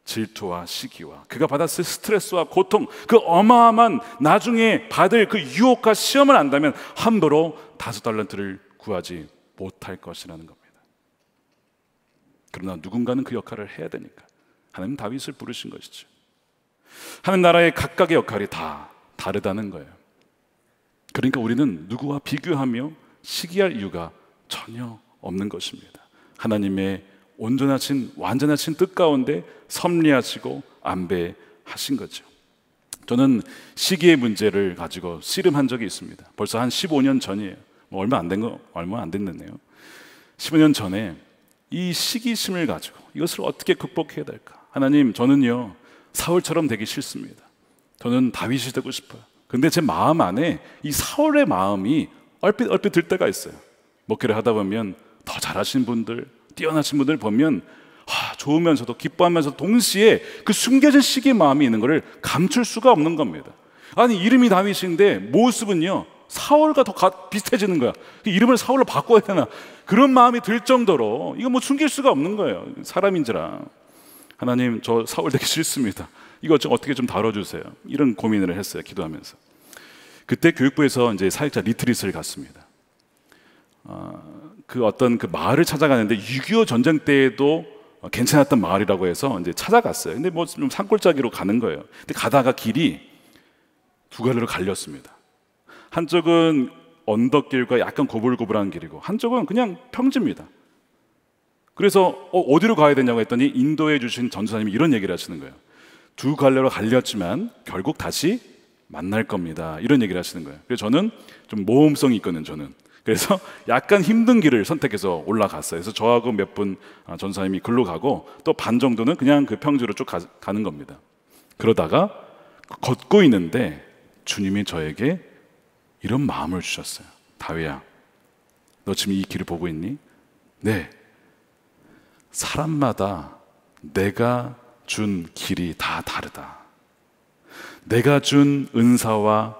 질투와 시기와 그가 받았을 스트레스와 고통, 그 어마어마한 나중에 받을 그 유혹과 시험을 안다면 함부로 5달란트를 구하지 못할 것이라는 겁니다. 그러나 누군가는 그 역할을 해야 되니까 하나님 다윗을 부르신 것이죠. 하나님 나라의 각각의 역할이 다 다르다는 거예요. 그러니까 우리는 누구와 비교하며 시기할 이유가 전혀 없는 것입니다. 하나님의 완전하신 뜻 가운데 섭리하시고 안배하신 거죠. 저는 시기의 문제를 가지고 씨름한 적이 있습니다. 벌써 한 15년 전이에요. 얼마 안 됐네요. 15년 전에 이 시기심을 가지고 이것을 어떻게 극복해야 될까? 하나님, 저는요, 사울처럼 되기 싫습니다. 저는 다윗이 되고 싶어요. 근데 제 마음 안에 이 사울의 마음이 얼핏 들 때가 있어요. 목회를 하다 보면 더 잘하신 분들, 뛰어나신 분들 보면 좋으면서도 기뻐하면서 동시에 그 숨겨진 시기의 마음이 있는 것을 감출 수가 없는 겁니다. 아니, 이름이 다윗인데 모습은요 사울과 더 비슷해지는 거야. 그 이름을 사울로 바꿔야 되나, 그런 마음이 들 정도로 이거 숨길 수가 없는 거예요. 사람인지라. 하나님, 저 사울 되기 싫습니다. 이거 좀 어떻게 좀 다뤄주세요. 이런 고민을 했어요, 기도하면서. 그때 교육부에서 이제 사역자 리트릿을 갔습니다. 그 어떤 그 마을을 찾아가는데 6.25 전쟁 때에도 괜찮았던 마을이라고 해서 이제 찾아갔어요. 근데 뭐 좀 산골짜기로 가는 거예요. 근데 가다가 길이 두 갈래로 갈렸습니다. 한쪽은 언덕길과 약간 고불고불한 길이고 한쪽은 그냥 평지입니다. 그래서 어디로 가야 되냐고 했더니 인도해 주신 전도사님이 이런 얘기를 하시는 거예요. 두 갈래로 갈렸지만 결국 다시 만날 겁니다. 이런 얘기를 하시는 거예요. 그래서 저는 좀 모험성이 있거든요, 저는. 그래서 약간 힘든 길을 선택해서 올라갔어요. 그래서 저하고 몇 분 전사님이 글로 가고 또 반 정도는 그냥 그 평지로 쭉 가는 겁니다. 그러다가 걷고 있는데 주님이 저에게 이런 마음을 주셨어요. 다윗아, 너 지금 이 길을 보고 있니? 네. 사람마다 내가 준 길이 다 다르다. 내가 준 은사와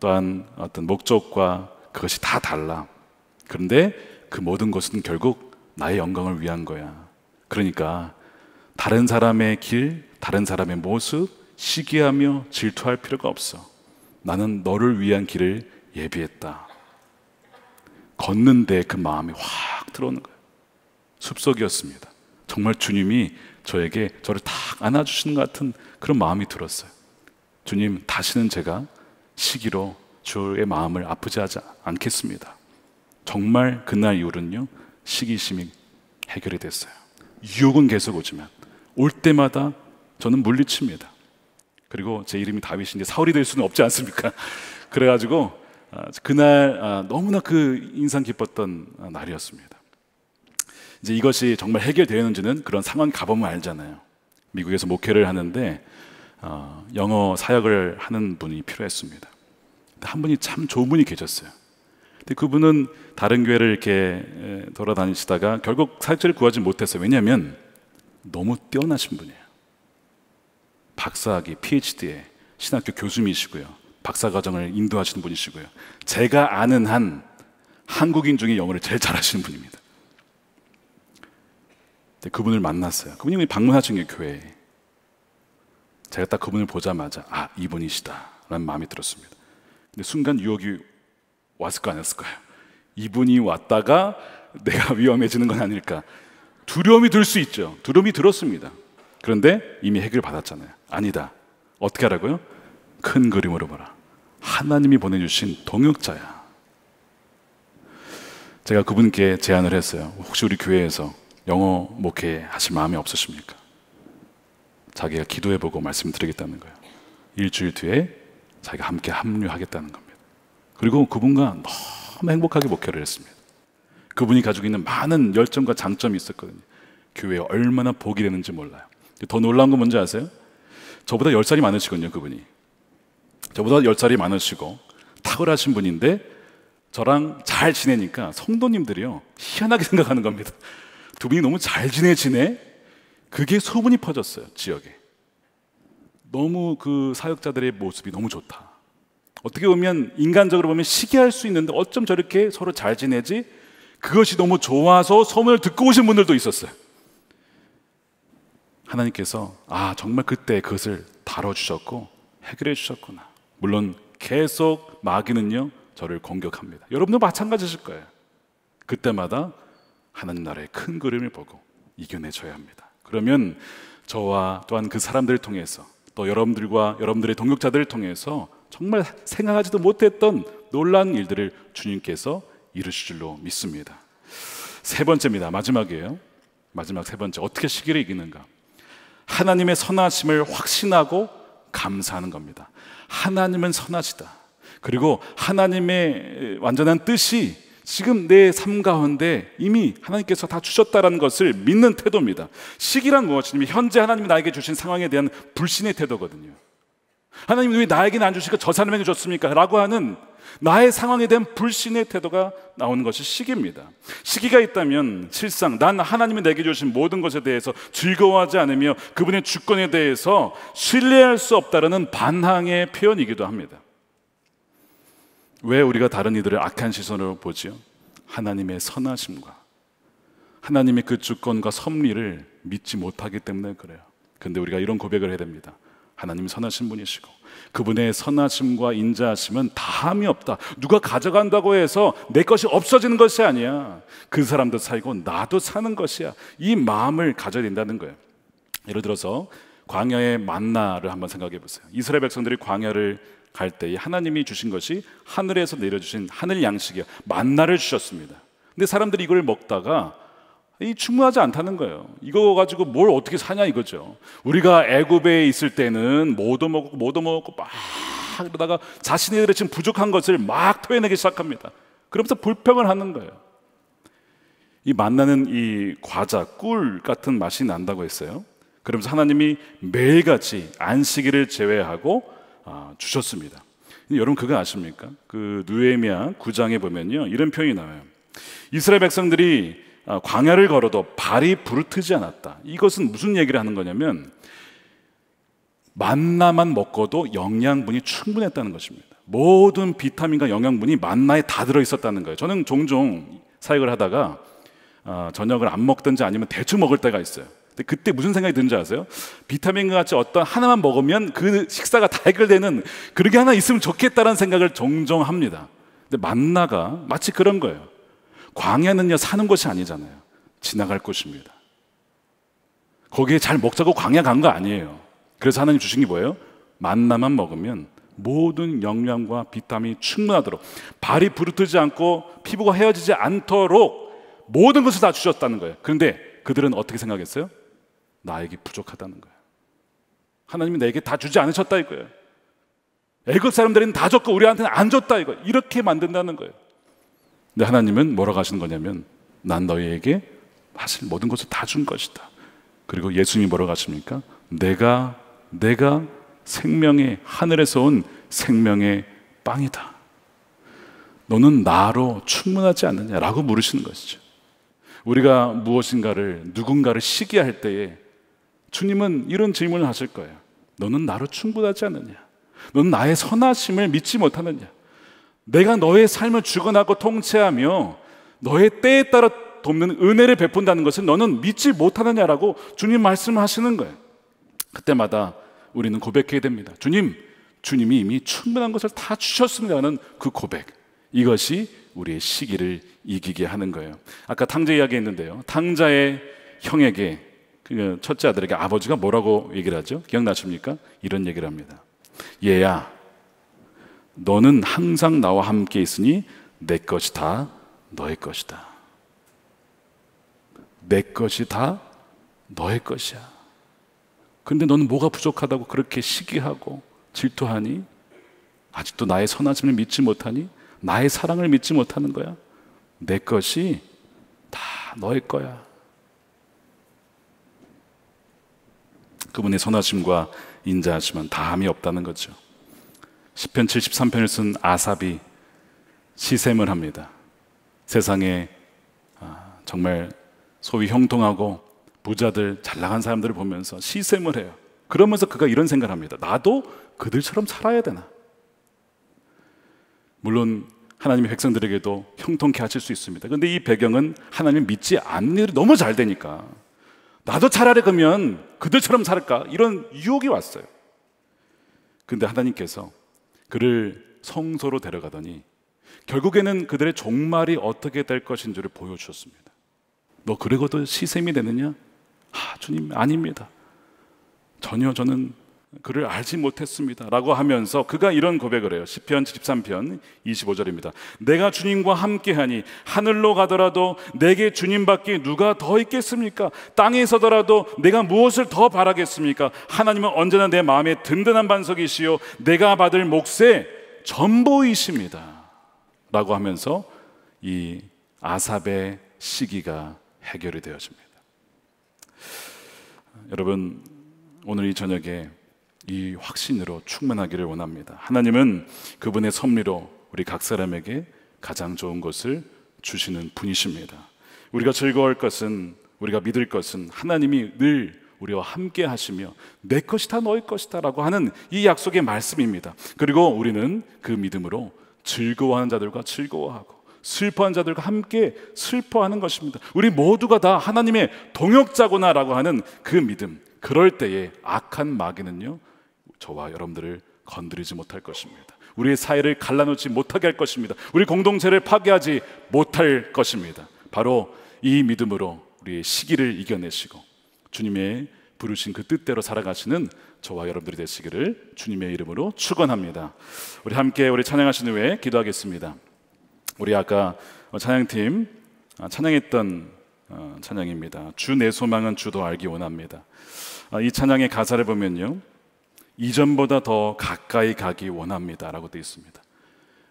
또한 어떤 목적과 그것이 다 달라. 그런데 그 모든 것은 결국 나의 영광을 위한 거야. 그러니까 다른 사람의 길, 다른 사람의 모습 시기하며 질투할 필요가 없어. 나는 너를 위한 길을 예비했다. 걷는데 그 마음이 확 들어오는 거예요. 숲속이었습니다. 정말 주님이 저에게 저를 딱 안아주시는 것 같은 그런 마음이 들었어요. 주님, 다시는 제가 시기로 주의 마음을 아프게 하지 않겠습니다. 정말 그날 이후로는요, 시기심이 해결이 됐어요. 유혹은 계속 오지만 올 때마다 저는 물리칩니다. 그리고 제 이름이 다윗인데 사울이 될 수는 없지 않습니까? 그래가지고 그날 너무나 그 인상 깊었던 날이었습니다. 이제 이것이 정말 해결되었는지는 그런 상황 가보면 알잖아요. 미국에서 목회를 하는데 영어 사역을 하는 분이 필요했습니다. 근데 한 분이 참 좋은 분이 계셨어요. 근데 그분은 다른 교회를 이렇게 돌아다니시다가 결국 사역자를 구하지 못했어요. 왜냐하면 너무 뛰어나신 분이에요. 박사학위, PhD에 신학교 교수님이시고요, 박사과정을 인도하시는 분이시고요, 제가 아는 한 한국인 중에 영어를 제일 잘하시는 분입니다. 그분을 만났어요. 그분이 방문하신 게 교회에. 제가 딱 그분을 보자마자 아, 이분이시다 라는 마음이 들었습니다. 근데 순간 유혹이 왔을까 안 왔을까요? 이분이 왔다가 내가 위험해지는 건 아닐까, 두려움이 들 수 있죠. 두려움이 들었습니다. 그런데 이미 해결 받았잖아요. 아니다. 어떻게 하라고요? 큰 그림으로 보라. 하나님이 보내주신 동역자야. 제가 그분께 제안을 했어요. 혹시 우리 교회에서 영어 목회 하실 마음이 없으십니까? 자기가 기도해보고 말씀드리겠다는 거예요. 일주일 뒤에 자기가 함께 합류하겠다는 겁니다. 그리고 그분과 너무 행복하게 목회를 했습니다. 그분이 가지고 있는 많은 열정과 장점이 있었거든요. 교회에 얼마나 복이 되는지 몰라요. 더 놀라운 건 뭔지 아세요? 저보다 10살이 많으시거든요, 그분이. 저보다 10살이 많으시고 탁월하신 분인데 저랑 잘 지내니까 성도님들이요, 희한하게 생각하는 겁니다. 두 분이 너무 잘 지내? 그게 소문이 퍼졌어요, 지역에. 너무 그 사역자들의 모습이 너무 좋다. 어떻게 보면 인간적으로 보면 시기할 수 있는데 어쩜 저렇게 서로 잘 지내지? 그것이 너무 좋아서 소문을 듣고 오신 분들도 있었어요. 하나님께서 아, 정말 그때 그것을 다뤄주셨고 해결해 주셨구나. 물론 계속 마귀는요, 저를 공격합니다. 여러분도 마찬가지실 거예요. 그때마다 하나님 나라의 큰 그림을 보고 이겨내줘야 합니다. 그러면 저와 또한 그 사람들을 통해서 또 여러분들과 여러분들의 동역자들을 통해서 정말 생각하지도 못했던 놀라운 일들을 주님께서 이루실 줄로 믿습니다. 세 번째입니다. 마지막이에요. 마지막 세 번째, 어떻게 시기를 이기는가? 하나님의 선하심을 확신하고 감사하는 겁니다. 하나님은 선하시다. 그리고 하나님의 완전한 뜻이 지금 내 삶 가운데 이미 하나님께서 다 주셨다라는 것을 믿는 태도입니다. 시기란 무엇이냐면 현재 하나님이 나에게 주신 상황에 대한 불신의 태도거든요. 하나님이 왜 나에게는 안 주시니까 저 사람에게 줬습니까? 라고 하는 나의 상황에 대한 불신의 태도가 나오는 것이 시기입니다. 시기가 있다면 실상 난 하나님이 내게 주신 모든 것에 대해서 즐거워하지 않으며 그분의 주권에 대해서 신뢰할 수 없다는 반항의 표현이기도 합니다. 왜 우리가 다른 이들을 악한 시선으로 보지요? 하나님의 선하심과 하나님의 그 주권과 섭리를 믿지 못하기 때문에 그래요. 근데 우리가 이런 고백을 해야 됩니다. 하나님이 선하신 분이시고 그분의 선하심과 인자하심은 다함이 없다. 누가 가져간다고 해서 내 것이 없어지는 것이 아니야. 그 사람도 살고 나도 사는 것이야. 이 마음을 가져야 된다는 거예요. 예를 들어서 광야의 만나를 한번 생각해 보세요. 이스라엘 백성들이 광야를 갈 때에 하나님이 주신 것이 하늘에서 내려주신 하늘 양식이야. 만나를 주셨습니다. 근데 사람들이 이걸 먹다가 이 충분하지 않다는 거예요. 이거 가지고 뭘 어떻게 사냐 이거죠. 우리가 애굽에 있을 때는 뭐도 먹고 막 그러다가 자신들의 지금 부족한 것을 막 토해내기 시작합니다. 그러면서 불평을 하는 거예요. 이 만나는 이 과자, 꿀 같은 맛이 난다고 했어요. 그러면서 하나님이 매일같이 안식일을 제외하고 주셨습니다. 여러분 그거 아십니까? 그 느헤미야 9장에 보면요, 이런 표현이 나와요. 이스라엘 백성들이 광야를 걸어도 발이 부르트지 않았다. 이것은 무슨 얘기를 하는 거냐면 만나만 먹고도 영양분이 충분했다는 것입니다. 모든 비타민과 영양분이 만나에 다 들어있었다는 거예요. 저는 종종 사역을 하다가 저녁을 안 먹든지 아니면 대충 먹을 때가 있어요. 근데 그때 무슨 생각이 드는지 아세요? 비타민과 같이 어떤 하나만 먹으면 그 식사가 다 해결되는 그런 게 하나 있으면 좋겠다는 생각을 종종 합니다. 근데 만나가 마치 그런 거예요. 광야는요 사는 곳이 아니잖아요. 지나갈 곳입니다. 거기에 잘 먹자고 광야 간 거 아니에요. 그래서 하나님 주신 게 뭐예요? 만나만 먹으면 모든 영양과 비타민이 충분하도록, 발이 부르트지 않고 피부가 헤어지지 않도록 모든 것을 다 주셨다는 거예요. 그런데 그들은 어떻게 생각했어요? 나에게 부족하다는 거예요. 하나님이 내게 다 주지 않으셨다 이거예요. 애굽 사람들은 다 줬고 우리한테는 안 줬다 이거예요. 이렇게 만든다는 거예요. 근데 하나님은 뭐라고 하시는 거냐면, 난 너희에게 사실 모든 것을 다 준 것이다. 그리고 예수님이 뭐라고 하십니까? 내가 생명의, 하늘에서 온 생명의 빵이다. 너는 나로 충분하지 않느냐라고 물으시는 것이죠. 우리가 무엇인가를, 누군가를 시기할 때에 주님은 이런 질문을 하실 거예요. 너는 나로 충분하지 않느냐? 너는 나의 선하심을 믿지 못하느냐? 내가 너의 삶을 주관하고 통치하며 너의 때에 따라 돕는 은혜를 베푼다는 것을 너는 믿지 못하느냐라고 주님 말씀하시는 거예요. 그때마다 우리는 고백해야 됩니다. 주님, 주님이 이미 충분한 것을 다 주셨습니다라는 그 고백, 이것이 우리의 시기를 이기게 하는 거예요. 아까 탕자 이야기 했는데요, 탕자의 형에게, 그 첫째 아들에게 아버지가 뭐라고 얘기를 하죠? 기억나십니까? 이런 얘기를 합니다. 얘야, 너는 항상 나와 함께 있으니 내 것이 다 너의 것이다. 내 것이 다 너의 것이야. 근데 너는 뭐가 부족하다고 그렇게 시기하고 질투하니? 아직도 나의 선하심을 믿지 못하니? 나의 사랑을 믿지 못하는 거야? 내 것이 다 너의 거야. 그분의 선하심과 인자하심은 다함이 없다는 거죠. 시편 73편을 쓴 아삽이 시샘을 합니다. 세상에 정말 소위 형통하고 부자들, 잘나간 사람들을 보면서 시샘을 해요. 그러면서 그가 이런 생각을 합니다. 나도 그들처럼 살아야 되나? 물론 하나님의 백성들에게도 형통케 하실 수 있습니다. 그런데 이 배경은 하나님 믿지 않는 일이 너무 잘 되니까 나도 차라리 그러면 그들처럼 살까? 이런 유혹이 왔어요. 근데 하나님께서 그를 성소로 데려가더니 결국에는 그들의 종말이 어떻게 될 것인지를 보여주셨습니다. 너 그러고도 시샘이 되느냐? 주님, 아닙니다. 전혀 저는 그를 알지 못했습니다 라고 하면서 그가 이런 고백을 해요. 시편 73편 25절입니다 내가 주님과 함께하니 하늘로 가더라도 내게 주님밖에 누가 더 있겠습니까? 땅에 서더라도 내가 무엇을 더 바라겠습니까? 하나님은 언제나 내 마음의 든든한 반석이시요 내가 받을 몫의 전부이십니다 라고 하면서 이 아삽의 시기가 해결이 되어집니다. 여러분, 오늘 이 저녁에 이 확신으로 충만하기를 원합니다. 하나님은 그분의 섭리로 우리 각 사람에게 가장 좋은 것을 주시는 분이십니다. 우리가 즐거울 것은, 우리가 믿을 것은 하나님이 늘 우리와 함께 하시며 내 것이 다 너의 것이다 라고 하는 이 약속의 말씀입니다. 그리고 우리는 그 믿음으로 즐거워하는 자들과 즐거워하고 슬퍼하는 자들과 함께 슬퍼하는 것입니다. 우리 모두가 다 하나님의 동역자구나라고 하는 그 믿음, 그럴 때에 악한 마귀는요 저와 여러분들을 건드리지 못할 것입니다. 우리의 사이를 갈라놓지 못하게 할 것입니다. 우리 공동체를 파괴하지 못할 것입니다. 바로 이 믿음으로 우리의 시기를 이겨내시고 주님의 부르신 그 뜻대로 살아가시는 저와 여러분들이 되시기를 주님의 이름으로 축원합니다. 우리 함께 우리 찬양하신 후에 기도하겠습니다. 우리 아까 찬양팀 찬양했던 찬양입니다. 주 내 소망은 주 더 알기 원합니다. 이 찬양의 가사를 보면요, 이전보다 더 가까이 가기 원합니다 라고 되어 있습니다.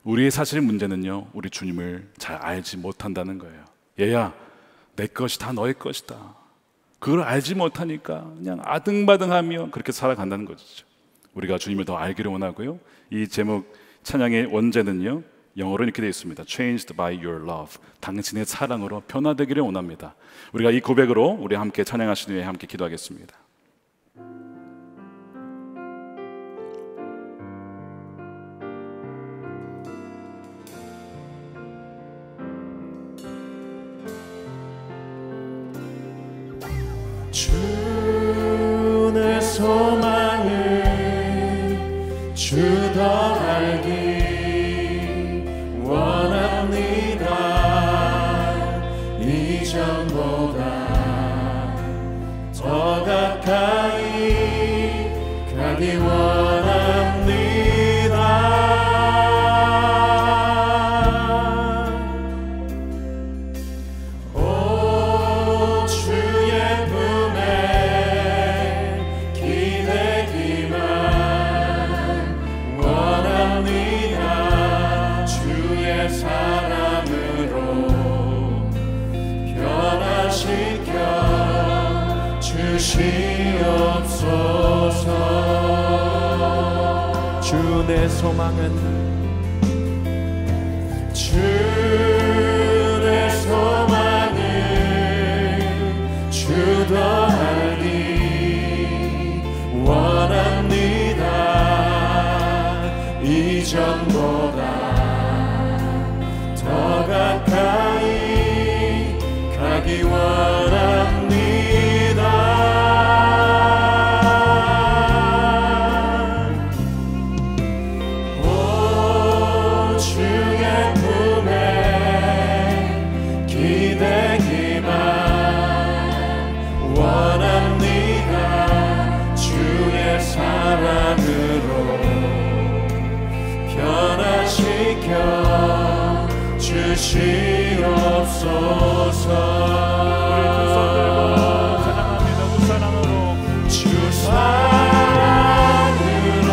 우리의 사실 문제는요 우리 주님을 잘 알지 못한다는 거예요. 얘야, 내 것이 다 너의 것이다. 그걸 알지 못하니까 그냥 아등바등하며 그렇게 살아간다는 것이죠. 우리가 주님을 더 알기를 원하고요, 이 제목 찬양의 원제는요 영어로 이렇게 되어 있습니다. Changed by your love. 당신의 사랑으로 변화되기를 원합니다. 우리가 이 고백으로 우리 함께 찬양하신 후에 함께 기도하겠습니다. 주 내 소망을 주 더 알기 원합니다. 이전보다 더 가까이 가기 소망은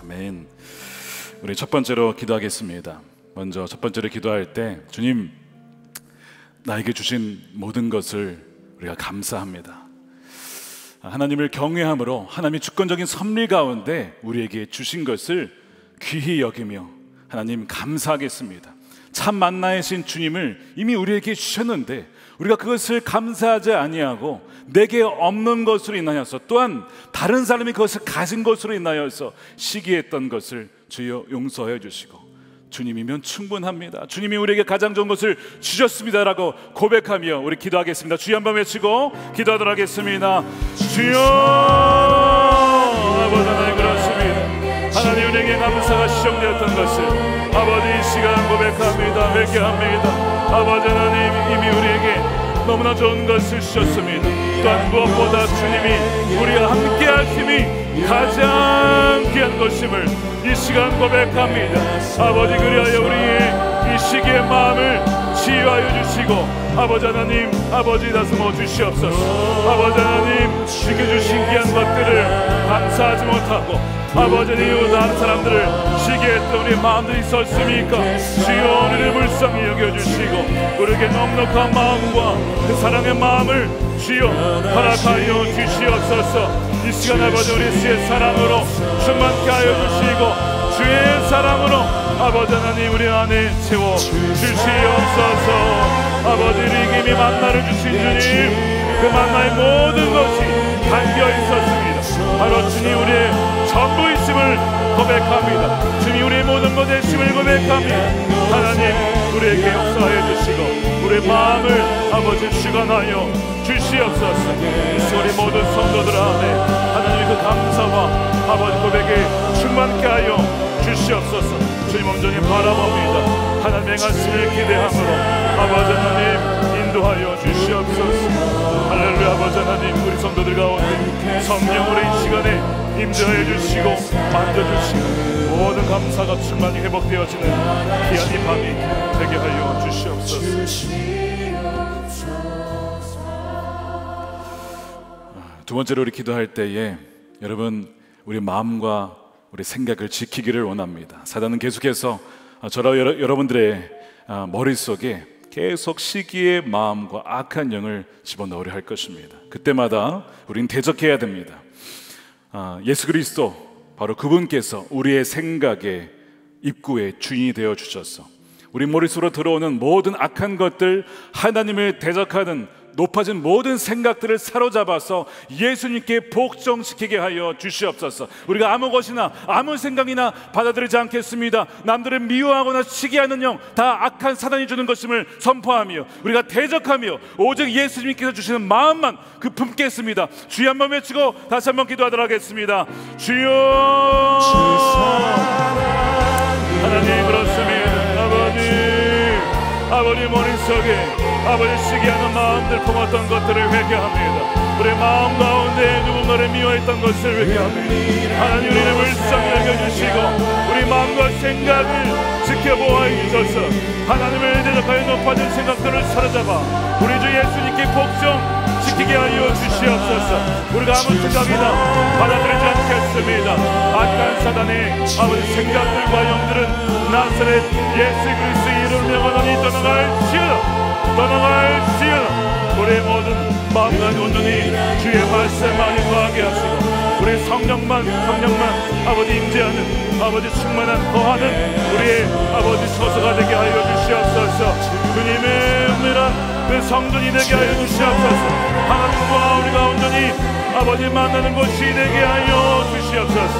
아멘. 우리 첫 번째로 기도하겠습니다. 먼저 첫 번째로 기도할 때 주님, 나에게 주신 모든 것을 우리가 감사합니다. 하나님을 경외함으로 하나님의 주권적인 섭리 가운데 우리에게 주신 것을 귀히 여기며 하나님 감사하겠습니다. 참 만나이신 주님을 이미 우리에게 주셨는데 우리가 그것을 감사하지 아니하고 내게 없는 것으로 인하여서 또한 다른 사람이 그것을 가진 것으로 인하여서 시기했던 것을 주여 용서해 주시고 주님이면 충분합니다. 주님이 우리에게 가장 좋은 것을 주셨습니다라고 고백하며 우리 기도하겠습니다. 주여 한번 외치고 기도하도록 하겠습니다. 주여 아버지 하나님 그렇습니다. 하나님 은혜의 감사가 시정되었던 것을 아버지 이 시간 고백합니다. 회개합니다. 아버지 하나님 이미 우리에게 너무나 좋은 것을 주셨습니다. 또한 무엇보다 주님이 우리와 함께할 힘이 가장 귀한 것임을 이 시간 고백합니다. 아버지 그리하여 우리의 이 시기의 마음을 치유하여 주시고 아버지 하나님 아버지 다스려 주시옵소서. 아버지 하나님 지켜주신 귀한 것들을 감사하지 못하고 아버지 이웃 다른 사람들을 시기했던 우리 마음들이 있었습니까? 주여 우리를 불쌍히 여겨주시고 우리에게 넉넉한 마음과 그 사랑의 마음을 주여 허락하여 주시옵소서. 이 시간 아버지 우리 주의 사랑으로 충만케 하여 주시고 주의 사랑으로 아버지 하나님 우리 안에 채워 주시옵소서. 아버지 우리 이미 만나를 주신 주님 그 만나의 모든 것이 담겨 있었습니다. 바로 주님 우리의 전부이심을 고백합니다. 주님 우리의 모든 것의 심을 고백합니다. 하나님 우리에게 역사해 주시고 우리의 마음을 아버지 주관하여 주시옵소서. 우리 모든 성도들 안에 하나님 그 감사와 아버지 고백에 충만케 하여 주시옵소서. 주님 온전히 바라봅니다. 하나님의 말씀을 기대함으로 아버지 하나님 인도하여 주시옵소서. 할렐루야. 아버지 하나님 우리 성도들 가운데 성령으로 이 시간에 임재해 주시고 만져주시고 모든 감사가 충만히 회복되어지는 귀한 이 밤이 되게 하여 주시옵소서. 두 번째로 우리 기도할 때에 여러분 우리 마음과 우리 생각을 지키기를 원합니다. 사단은 계속해서 저와 여러분들의 머릿속에 계속 시기의 마음과 악한 영을 집어넣으려 할 것입니다. 그때마다 우리는 대적해야 됩니다. 예수 그리스도 바로 그분께서 우리의 생각의 입구의 주인이 되어 주셔서 우리 머릿속으로 들어오는 모든 악한 것들 하나님을 대적하는 높아진 모든 생각들을 사로잡아서 예수님께 복종시키게 하여 주시옵소서. 우리가 아무것이나 아무 생각이나 받아들이지 않겠습니다. 남들을 미워하거나 시기하는 영 다 악한 사단이 주는 것임을 선포하며 우리가 대적하며 오직 예수님께서 주시는 마음만 그 품겠습니다. 주여 한번 외치고 다시 한번 기도하도록 하겠습니다. 주여 하나님 그렇습니다. 아버지 머릿속에 아버지 시기하는 마음들 품었던 것들을 회개합니다. 우리 마음 가운데 누군가를 미워했던 것을 회개합니다. 하나님 우리를 불쌍히 여겨주시고 우리 마음과 생각을 지켜보아 주셔서 하나님을 대적하여 높아진 생각들을 사로잡아 우리 주 예수님께 복종시키게 하여 주시옵소서. 우리가 아무 생각이나 받아들이지 않겠습니다. 악한 사단의 아버지 생각들과 영들은 나사렛 예수 그리스도의 이름 명하노니 떠나갈지어다. 우리의 모든 마음과 온전히 주의 말씀만 인도하게 하시고 우리 성령만 아버지 임재하는 아버지 충만한 거하는 우리의 아버지 처소가 되게 하여 주시옵소서. 주님의 은혜란 그 성전이 되게 하여 주시옵소서. 하나님과 우리가 온전히 아버지 만나는 곳이 되게 하여 주시옵소서.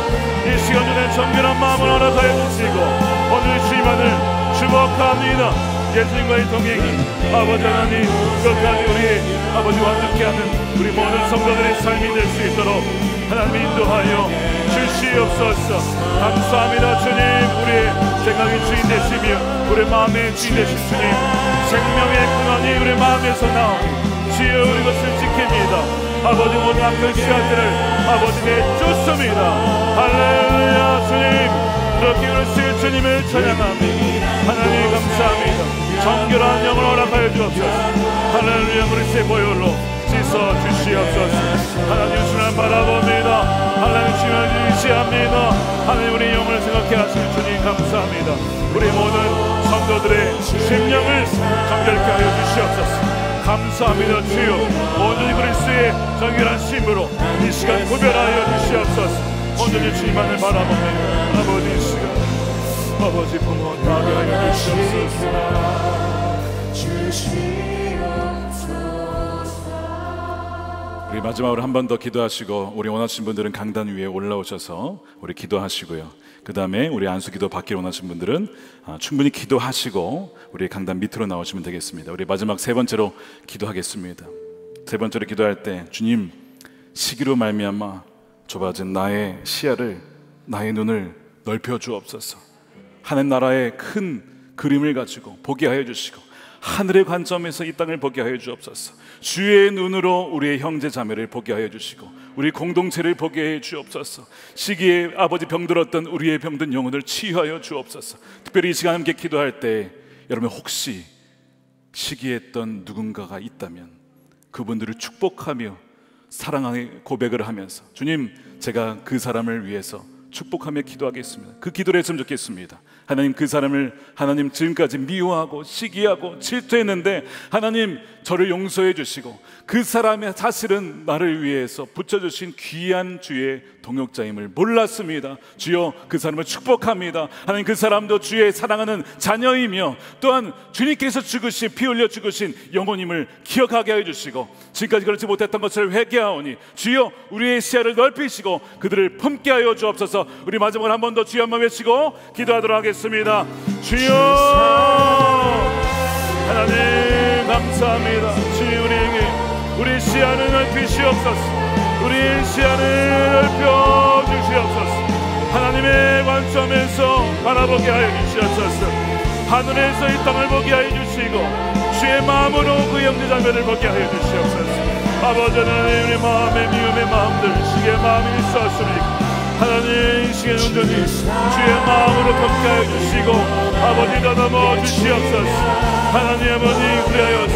이 시간 전에 정결한 마음을 허락하여 주시고 오늘 주님만을 주목합니다. 예수님과의 동행이 아버지 하나님 끝까지 우리의 아버지 완전케 하는 우리 모든 성도들의 삶이 될 수 있도록 하나님 인도하여 주시옵소서. 감사합니다. 주님 우리의 생각의 주인 되시며 우리 마음의 주인 되신 주님 생명의 근원이 우리 마음에서 나오니 주여 우리 것을 지킵니다. 아버지 모든 악한 시간들을 아버지 내쫓습니다. 할렐루야. 주님 그렇게 우리 주님을 찬양합니다. 하나님 감사합니다. 정결한 영을 허락하여 주옵소서. 할렐루야. 그리스도의 보혈로 씻어 주시옵소서. 하나님 주님 바라봅니다. 하나님 주님 의지합니다. 하나님 우리 영을 생각해 하시는 주님 감사합니다. 우리 모든 성도들의 심령을 정결케 하여 주시옵소서. 감사합니다. 주여 온전히 그리스도의 정결한 심으로 이 시간 구별하여 주시옵소서. 온전히 주님만을 바라봅니다. 아버지 시간 아버지 부모 나가여 주시옵소서. 우리 마지막으로 한 번 더 기도하시고, 우리 원하시는 분들은 강단 위에 올라오셔서 우리 기도하시고요. 그 다음에 우리 안수기도 받기를 원하시는 분들은 충분히 기도하시고 우리 강단 밑으로 나오시면 되겠습니다. 우리 마지막 세 번째로 기도하겠습니다. 세 번째로 기도할 때, 주님, 시기로 말미암아 좁아진 나의 시야를, 나의 눈을 넓혀 주옵소서. 하늘 나라의 큰 그림을 가지고 보게 하여 주시고, 하늘의 관점에서 이 땅을 보게 하여 주옵소서. 주의 눈으로 우리의 형제 자매를 보게 하여 주시고, 우리 공동체를 보게 해 주옵소서. 시기에 아버지 병들었던 우리의 병든 영혼을 치유하여 주옵소서. 특별히 이 시간 함께 기도할 때, 여러분 혹시 시기했던 누군가가 있다면 그분들을 축복하며 사랑의 고백을 하면서, 주님, 제가 그 사람을 위해서 축복하며 기도하겠습니다. 그 기도를 했으면 좋겠습니다. 하나님, 그 사람을 하나님 지금까지 미워하고 시기하고 질투했는데, 하나님 저를 용서해 주시고, 그 사람의 사실은 나를 위해서 붙여주신 귀한 주의 동역자임을 몰랐습니다. 주여, 그 사람을 축복합니다. 하나님, 그 사람도 주의 사랑하는 자녀이며, 또한 주님께서 죽으신, 피 흘려 죽으신 영혼임을 기억하게 해주시고, 지금까지 그렇지 못했던 것을 회개하오니 주여, 우리의 시야를 넓히시고 그들을 품게 하여 주옵소서. 우리 마지막으로 한 번 더 주여 한번 외치고 기도하도록 하겠습니다. 주여, 하나님 감사합니다. 주님, 우리 시야를 넓히시옵소서. 우리 시야를 넓혀 주시옵소서. 하나님의 관점에서 바라보게 하여 주시옵소서. 하늘에서 이 땅을 보게 하여 주시고, 주의 마음으로 그 형제자매를 보게 하여 주시옵소서. 아버지 하나님, 우리 마음의 미움의 마음들, 시기의 마음이 있었으니 하나님, 시기의 온전히 주의 마음으로 겪게 하여 주시고, 아버지 다담아 주시옵소서. 하나님, 아버지, 그리하여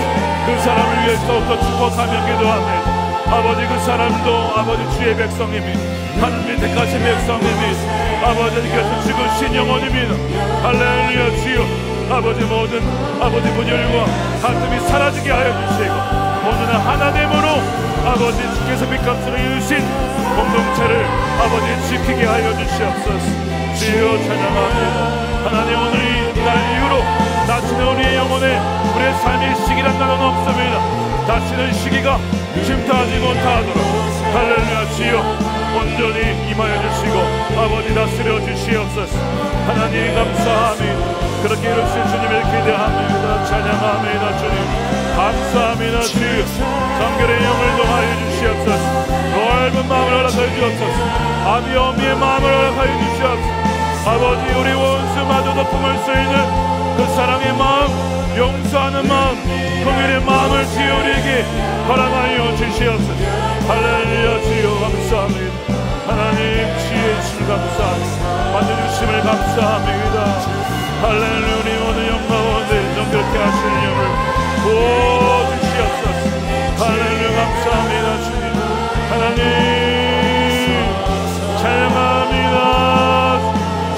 그 사람을 위해서 더욱더 축복하며 기도합니다. 아버지, 그 사람도 아버지 주의 백성임이, 하나님의 택하신 백성임이, 아버지께서 죽으신 영혼입니다. 할렐루야. 주여, 아버지 모든 아버지 분열과 다툼이 사라지게 하여 주시고, 모든 하나됨으로 아버지 주께서 빚값으로 이루신 공동체를 아버지 지키게 하여 주시옵소서. 주여, 찬양합니다. 하나님, 오늘 이 날 이후로 다시는 우리의 영혼에 우리의 삶의 시기란 단어는 없습니다. 다시는 시기가 침투하지 못하도록 할렐루야. 주여, 온전히 임하여 주시고 아버지 다스려 주시옵소서. 하나님 감사합니다. 그렇게 이루신 주님을 기대합니다. 찬양합니다. 주님 감사합니다. 주여, 정결의 영을 더하여 주시옵소서. 넓은 마음을 허락하여 주옵소서. 아비 어미의 마음을 허락하여 주시옵소서. 아버지, 우리 원수마저도 품을 수 있는 그 사랑의 마음, 용서하는 마음, 통일의 마음을 지우리게 허락하여 주시옵소서. 할렐루야. 주여, 감사합니다. 하나님, 지혜의 신 감사합니다. 만져주심을 감사합니다. 할렐루야. 우리 모든 영광원들 정결케 하시는 영을 부어주시옵소서. 할렐루야. 감사합니다. 주님, 하나님 찬양합니다.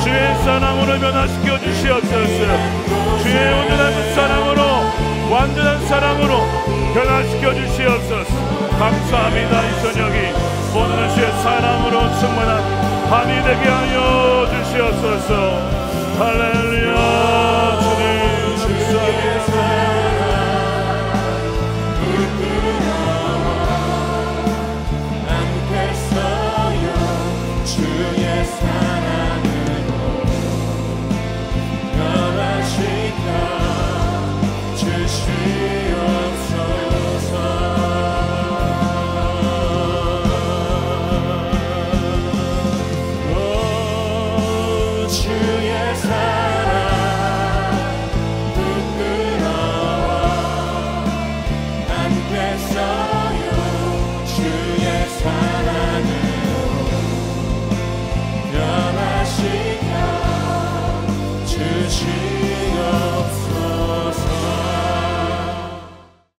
주의 사랑으로 변화시켜 주시옵소서. 주의 온전한 사랑으로, 완전한 사랑으로 변화시켜 주시옵소서. 감사합니다. 이 저녁이 오늘 주의 사랑으로 충만한 밤이 되게 하여 주시옵소서. 할렐루야. 주님 감사합니다. 주의 사랑